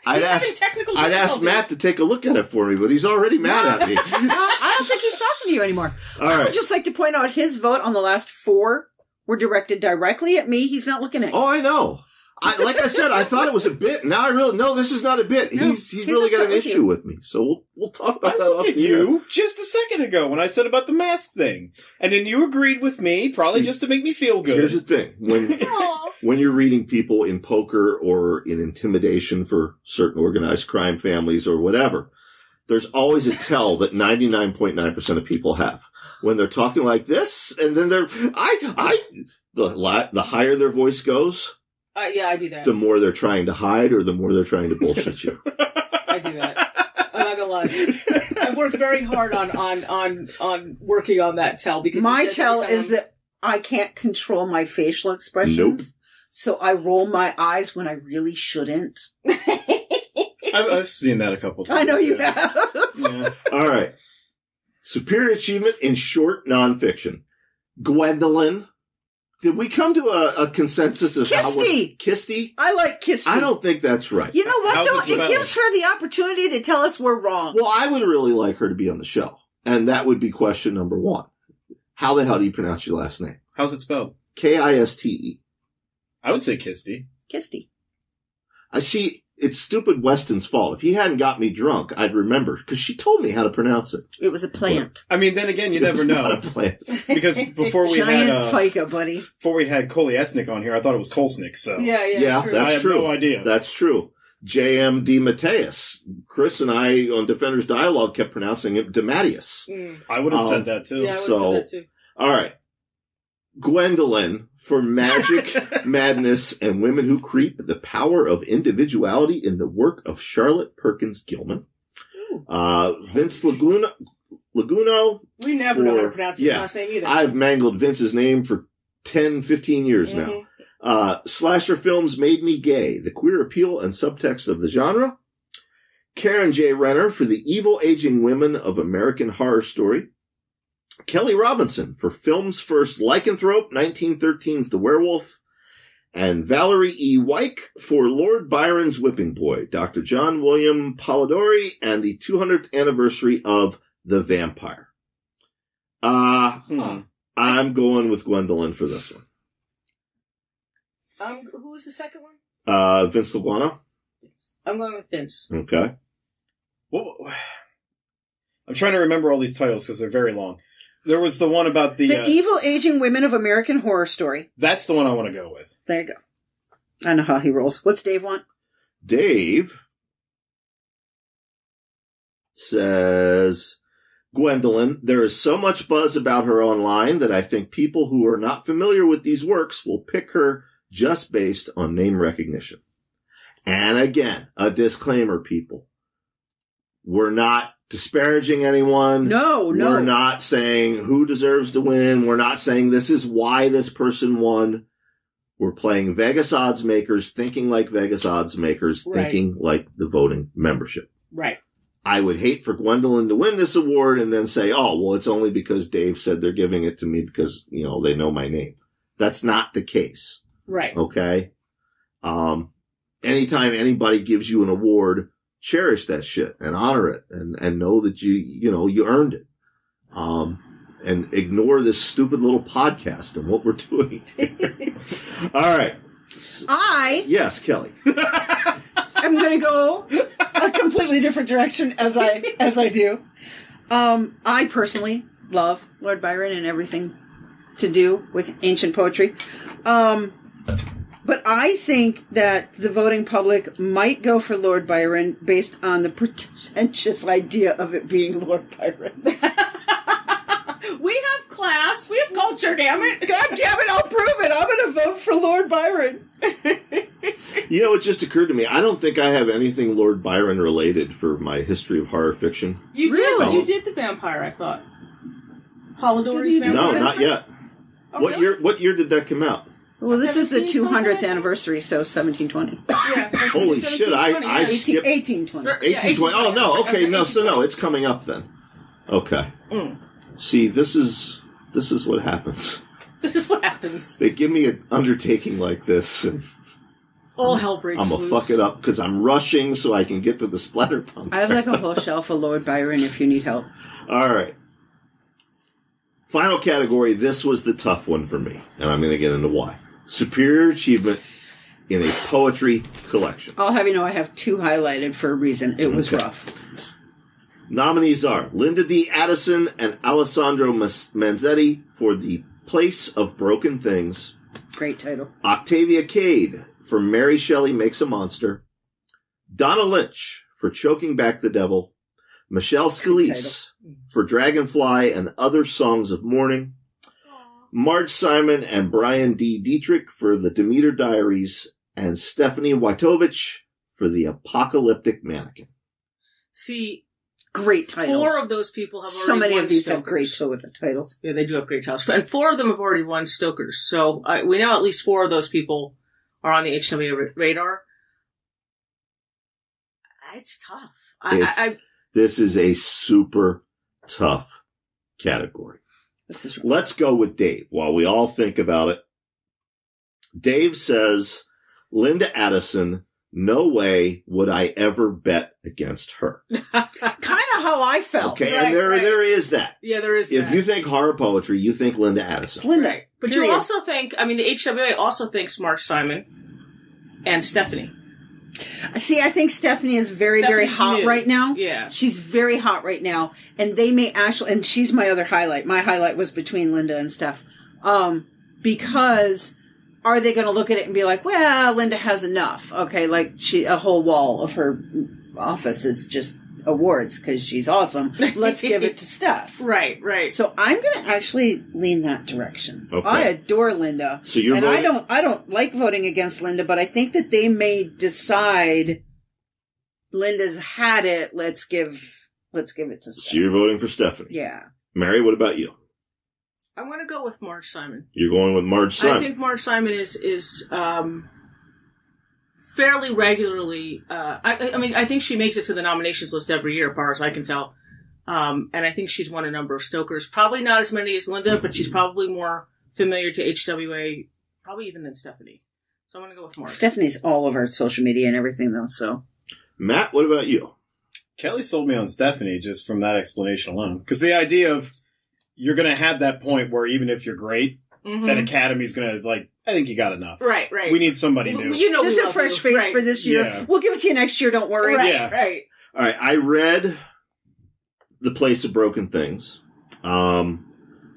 I'd ask, I'd ask Matt to take a look at it for me, but he's already mad at me. I don't think he's talking to you anymore. All right. I would just like to point out his vote on the last four were directed directly at me. He's not looking at you. Oh, I know. I, like I said, I thought it was a bit. Now I really no, this is not a bit. No, he's he's, he's really got an with issue you. with me. So we'll we'll talk about I that. Looked at you air. just a second ago when I said about the mask thing, and then you agreed with me, probably See, just to make me feel good. Here's the thing: when when you're reading people in poker or in intimidation for certain organized crime families or whatever, there's always a tell that ninety-nine point nine percent of people have when they're talking like this, and then they're I I the the higher their voice goes. Uh, yeah, I do that. The more they're trying to hide or the more they're trying to bullshit you. I do that. I'm not going to lie to you. I've worked very hard on, on, on, on working on that tell. Because my tell is that I can't control my facial expressions. Nope. So I roll my eyes when I really shouldn't. I've, I've seen that a couple times. I know you yeah. have. Yeah. All right. Superior achievement in short nonfiction. Gwendolyn. Did we come to a, a consensus of Kisty? Kisty? I like Kisty. I don't think that's right. You know what, How's though? It, it gives her the opportunity to tell us we're wrong. Well, I would really like her to be on the show. And that would be question number one. How the hell do you pronounce your last name? How's it spelled? K I S T E. I would say Kisty. Kisty. I see. It's stupid Weston's fault. If he hadn't got me drunk, I'd remember. Because she told me how to pronounce it. It was a plant. I mean, then again, you it never was know. Not a plant. Because before we Giant had... Giant fica, buddy. Before we had Koliesnik on here, I thought it was Kolesnik, so... Yeah, yeah, yeah true. that's I have true. no idea. That's true. J M D Mateus. Chris and I on Defender's Dialogue kept pronouncing it DeMatteis. Mm. I would have um, said that, too. Yeah, I would have so, said that, too. All right. Gwendolyn... For Magic, Madness, and Women Who Creep, The Power of Individuality in the Work of Charlotte Perkins Gilman. Uh, Vince Laguno, Laguno. We never or, know how to pronounce his yeah, last name either. I've mangled Vince's name for ten, fifteen years mm-hmm. now. Uh, Slasher Films Made Me Gay, The Queer Appeal and Subtext of the Genre. Karen J. Renner for The Evil Aging Women of American Horror Story. Kelly Robinson for Film's First Lycanthrope, nineteen thirteen's The Werewolf, and Valerie E. Wyke for Lord Byron's Whipping Boy, Doctor John William Polidori, and the two hundredth anniversary of The Vampire. Uh, hmm. I'm going with Gwendolyn for this one. Um, who was the second one? Uh, Vince Laguano. I'm going with Vince. Okay. Well, I'm trying to remember all these titles because they're very long. There was the one about the... The uh, Evil Aging Women of American Horror Story. That's the one I want to go with. There you go. I know how he rolls. What's Dave want? Dave says, Gwendolyn, there is so much buzz about her online that I think people who are not familiar with these works will pick her just based on name recognition. And again, a disclaimer, people. We're not... disparaging anyone. No, no. We're not saying who deserves to win. We're not saying this is why this person won. We're playing Vegas odds makers, thinking like Vegas odds makers, right. thinking like the voting membership. Right. I would hate for Gwendolyn to win this award and then say, oh, well, it's only because Dave said they're giving it to me because, you know, they know my name. That's not the case. Right. Okay. Um, anytime anybody gives you an award, cherish that shit and honor it and, and know that you, you know, you earned it. Um, and ignore this stupid little podcast and what we're doing. All right. I. Yes, Kelly. I'm going to go a completely different direction as I, as I do. Um, I personally love Lord Byron and everything to do with ancient poetry. Um, But I think that the voting public might go for Lord Byron based on the pretentious idea of it being Lord Byron. We have class. We have culture, damn it. God damn it, I'll prove it. I'm going to vote for Lord Byron. You know, it just occurred to me. I don't think I have anything Lord Byron related for my history of horror fiction. You did. Really? You did the vampire, I thought. Polidori's vampire? No, not yet. Oh, what really? year? What year did that come out? Well, this is the two hundredth anniversary, so seventeen twenty. Yeah. Holy shit, I, I yeah. skipped... eighteen twenty. eighteen twenty. Oh, no, okay, no, so no, it's coming up then. Okay. Mm. See, this is this is what happens. This is what happens. They give me an undertaking like this, and... All hell breaks loose. I'm going to fuck it up, because I'm rushing so I can get to the splatter pump. I have like a whole shelf of Lord Byron if you need help. All right. Final category, this was the tough one for me, and I'm going to get into why. Superior achievement in a poetry collection. I'll have you know I have two highlighted for a reason. It was okay. rough. Nominees are Linda D. Addison and Alessandro Manzetti for The Place of Broken Things. Great title. Octavia Cade for Mary Shelley Makes a Monster. Donna Lynch for Choking Back the Devil. Michelle Scalise for Dragonfly and Other Songs of Mourning. Marge Simon and Brian D. Dietrich for The Demeter Diaries, and Stephanie Witovich for The Apocalyptic Mannequin. See, great titles. Four of those people have already won Stokers. So many of these have great titles. Yeah, they do have great titles. And four of them have already won Stokers. So uh, we know at least four of those people are on the H W A radar. It's tough. I, it's, I, I, this is a super tough category. This is right. Let's go with Dave while we all think about it. Dave says, Linda Addison, no way would I ever bet against her. Kind of how I felt. Okay, right, and there right. there is that. Yeah, there is if that. If you think horror poetry, you think Linda Addison. It's Linda. Right. But Period. You also think, I mean, the H W A also thinks Mark Simon and Stephanie. See, I think Stephanie is very, Stephanie's very hot new. right now. Yeah. She's very hot right now. And they may actually, and she's my other highlight. My highlight was between Linda and Steph. Um, because are they going to look at it and be like, well, Linda has enough. Okay. Like she, a whole wall of her office is just awards because she's awesome. Let's give it to Steph. Right, right. So I'm going to actually lean that direction. Okay. I adore Linda. So you're and voting? I don't I don't like voting against Linda, but I think that they may decide Linda's had it. Let's give let's give it to Steph. So you're voting for Stephanie. Yeah. Mary, what about you? I'm going to go with Marge Simon. You're going with Marge Simon. I think Marge Simon is is um fairly regularly, uh, I, I mean, I think she makes it to the nominations list every year, as far as I can tell. Um, and I think she's won a number of Stokers. Probably not as many as Linda, but she's probably more familiar to H W A, probably even than Stephanie. So I'm going to go with Mark. Stephanie's all over social media and everything, though, so. Matt, what about you? Kelli sold me on Stephanie just from that explanation alone. Because the idea of you're going to have that point where even if you're great, mm-hmm. that Academy's going to, like, I think you got enough. Right, right. We need somebody new. You know, just a fresh face right. for this year. Yeah. We'll give it to you next year, don't worry. Right, yeah. right. All right, I read The Place of Broken Things. Um,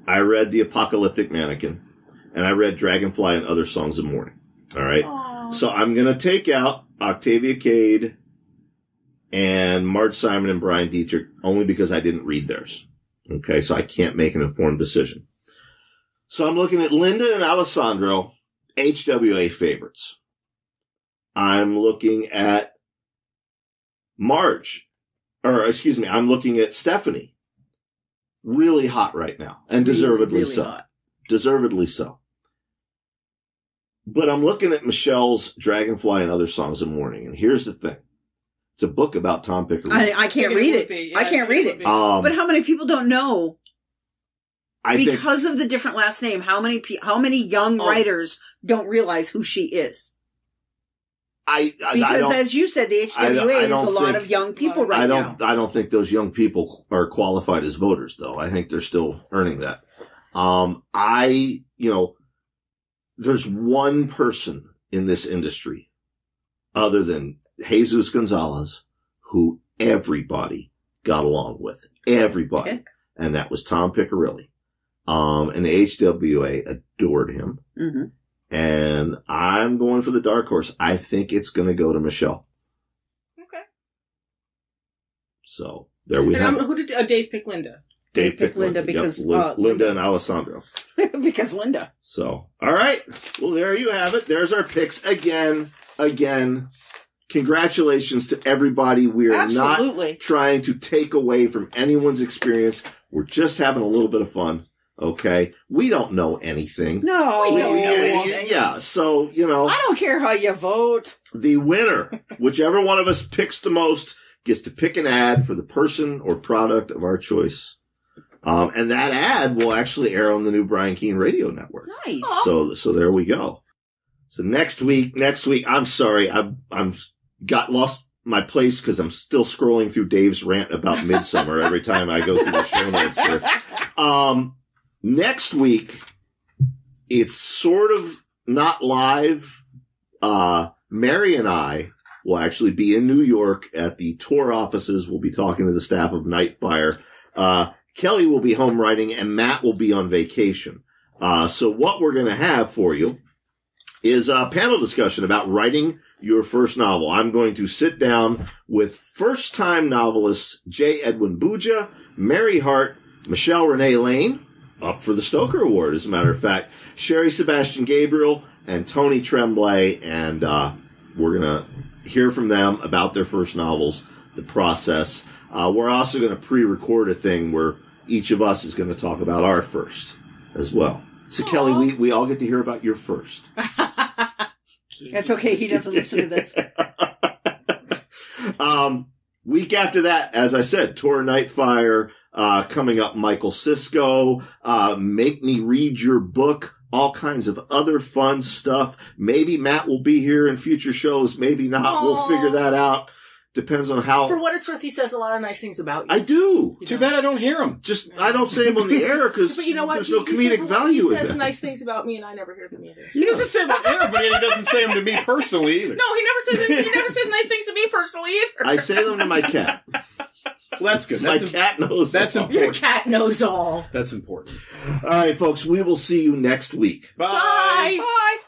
I read The Apocalyptic Mannequin. And I read Dragonfly and Other Songs of Mourning. All right? Aww. So I'm going to take out Octavia Cade and Marge Simon and Brian Dietrich only because I didn't read theirs. Okay, so I can't make an informed decision. So I'm looking at Linda and Alessandro. H W A favorites. I'm looking at Marge, or excuse me, I'm looking at Stephanie. Really hot right now, and deservedly really, really so. Hot. Deservedly so. But I'm looking at Michelle's Dragonfly and Other Songs of Mourning, and here's the thing. It's a book about Tom Pickering. I, I can't read it. Be, yeah, I can't read it. Um, but how many people don't know? I because think, of the different last name, how many how many young oh, writers don't realize who she is? I, I because I as you said, the H W A I, I is a think, lot of young people right I don't, now. I don't think those young people are qualified as voters, though. I think they're still earning that. Um, I, you know, there's one person in this industry other than Jesus Gonzalez who everybody got along with, everybody, Pick. and that was Tom Piccirilli. Um, and the H W A adored him. Mm-hmm. And I'm going for the dark horse. I think it's going to go to Michelle. Okay. So there we and have I'm, it. Who did uh, Dave pick Linda? Dave, Dave picked, picked Linda, Linda because yep. uh, Linda and Alessandro. Because Linda. So, all right. Well, there you have it. There's our picks again, again. Congratulations to everybody. We are Absolutely. not trying to take away from anyone's experience. We're just having a little bit of fun. Okay, we don't know anything. No, we don't yeah, know anything. Yeah, so, you know. I don't care how you vote. The winner, whichever one of us picks the most, gets to pick an ad for the person or product of our choice. Um, and that ad will actually air on the new Brian Keene radio network. Nice. Aww. So so there we go. So next week, next week, I'm sorry, I I'm got lost my place because I'm still scrolling through Dave's rant about Midsummer every time I go through the show notes here. Um. Next week, it's sort of not live. Uh, Mary and I will actually be in New York at the tour offices. We'll be talking to the staff of Nightfire. Uh, Kelly will be home writing, and Matt will be on vacation. Uh, so what we're going to have for you is a panel discussion about writing your first novel. I'm going to sit down with first-time novelists J. Edwin Buja, Mary Hart, Michelle Renee Lane, up for the Stoker Award, as a matter of fact, Sherry Sebastian Gabriel, and Tony Tremblay, and uh, we're going to hear from them about their first novels, the process. Uh, we're also going to pre-record a thing where each of us is going to talk about our first as well. So, aww. Kelly, we, we all get to hear about your first. That's okay. He doesn't listen to this. um, week after that, as I said, tour Nightfire, uh, coming up, Michael Sisko, uh, Make Me Read Your Book, all kinds of other fun stuff. Maybe Matt will be here in future shows. Maybe not. Aww. We'll figure that out. Depends on how... For what it's worth, he says a lot of nice things about you. I do. You Too know? Bad I don't hear him. Just, I don't say him on the air because you know there's no he comedic says, value in that. He says nice things about me and I never hear them either. He doesn't say them on air, but he doesn't say them to me personally either. No, he never says them, he never says nice things to me personally either. I say them to my cat. Well, that's good. That's my imp- cat knows that's all. Important. Your cat knows all. That's important. All right, folks, we will see you next week. Bye. Bye. Bye.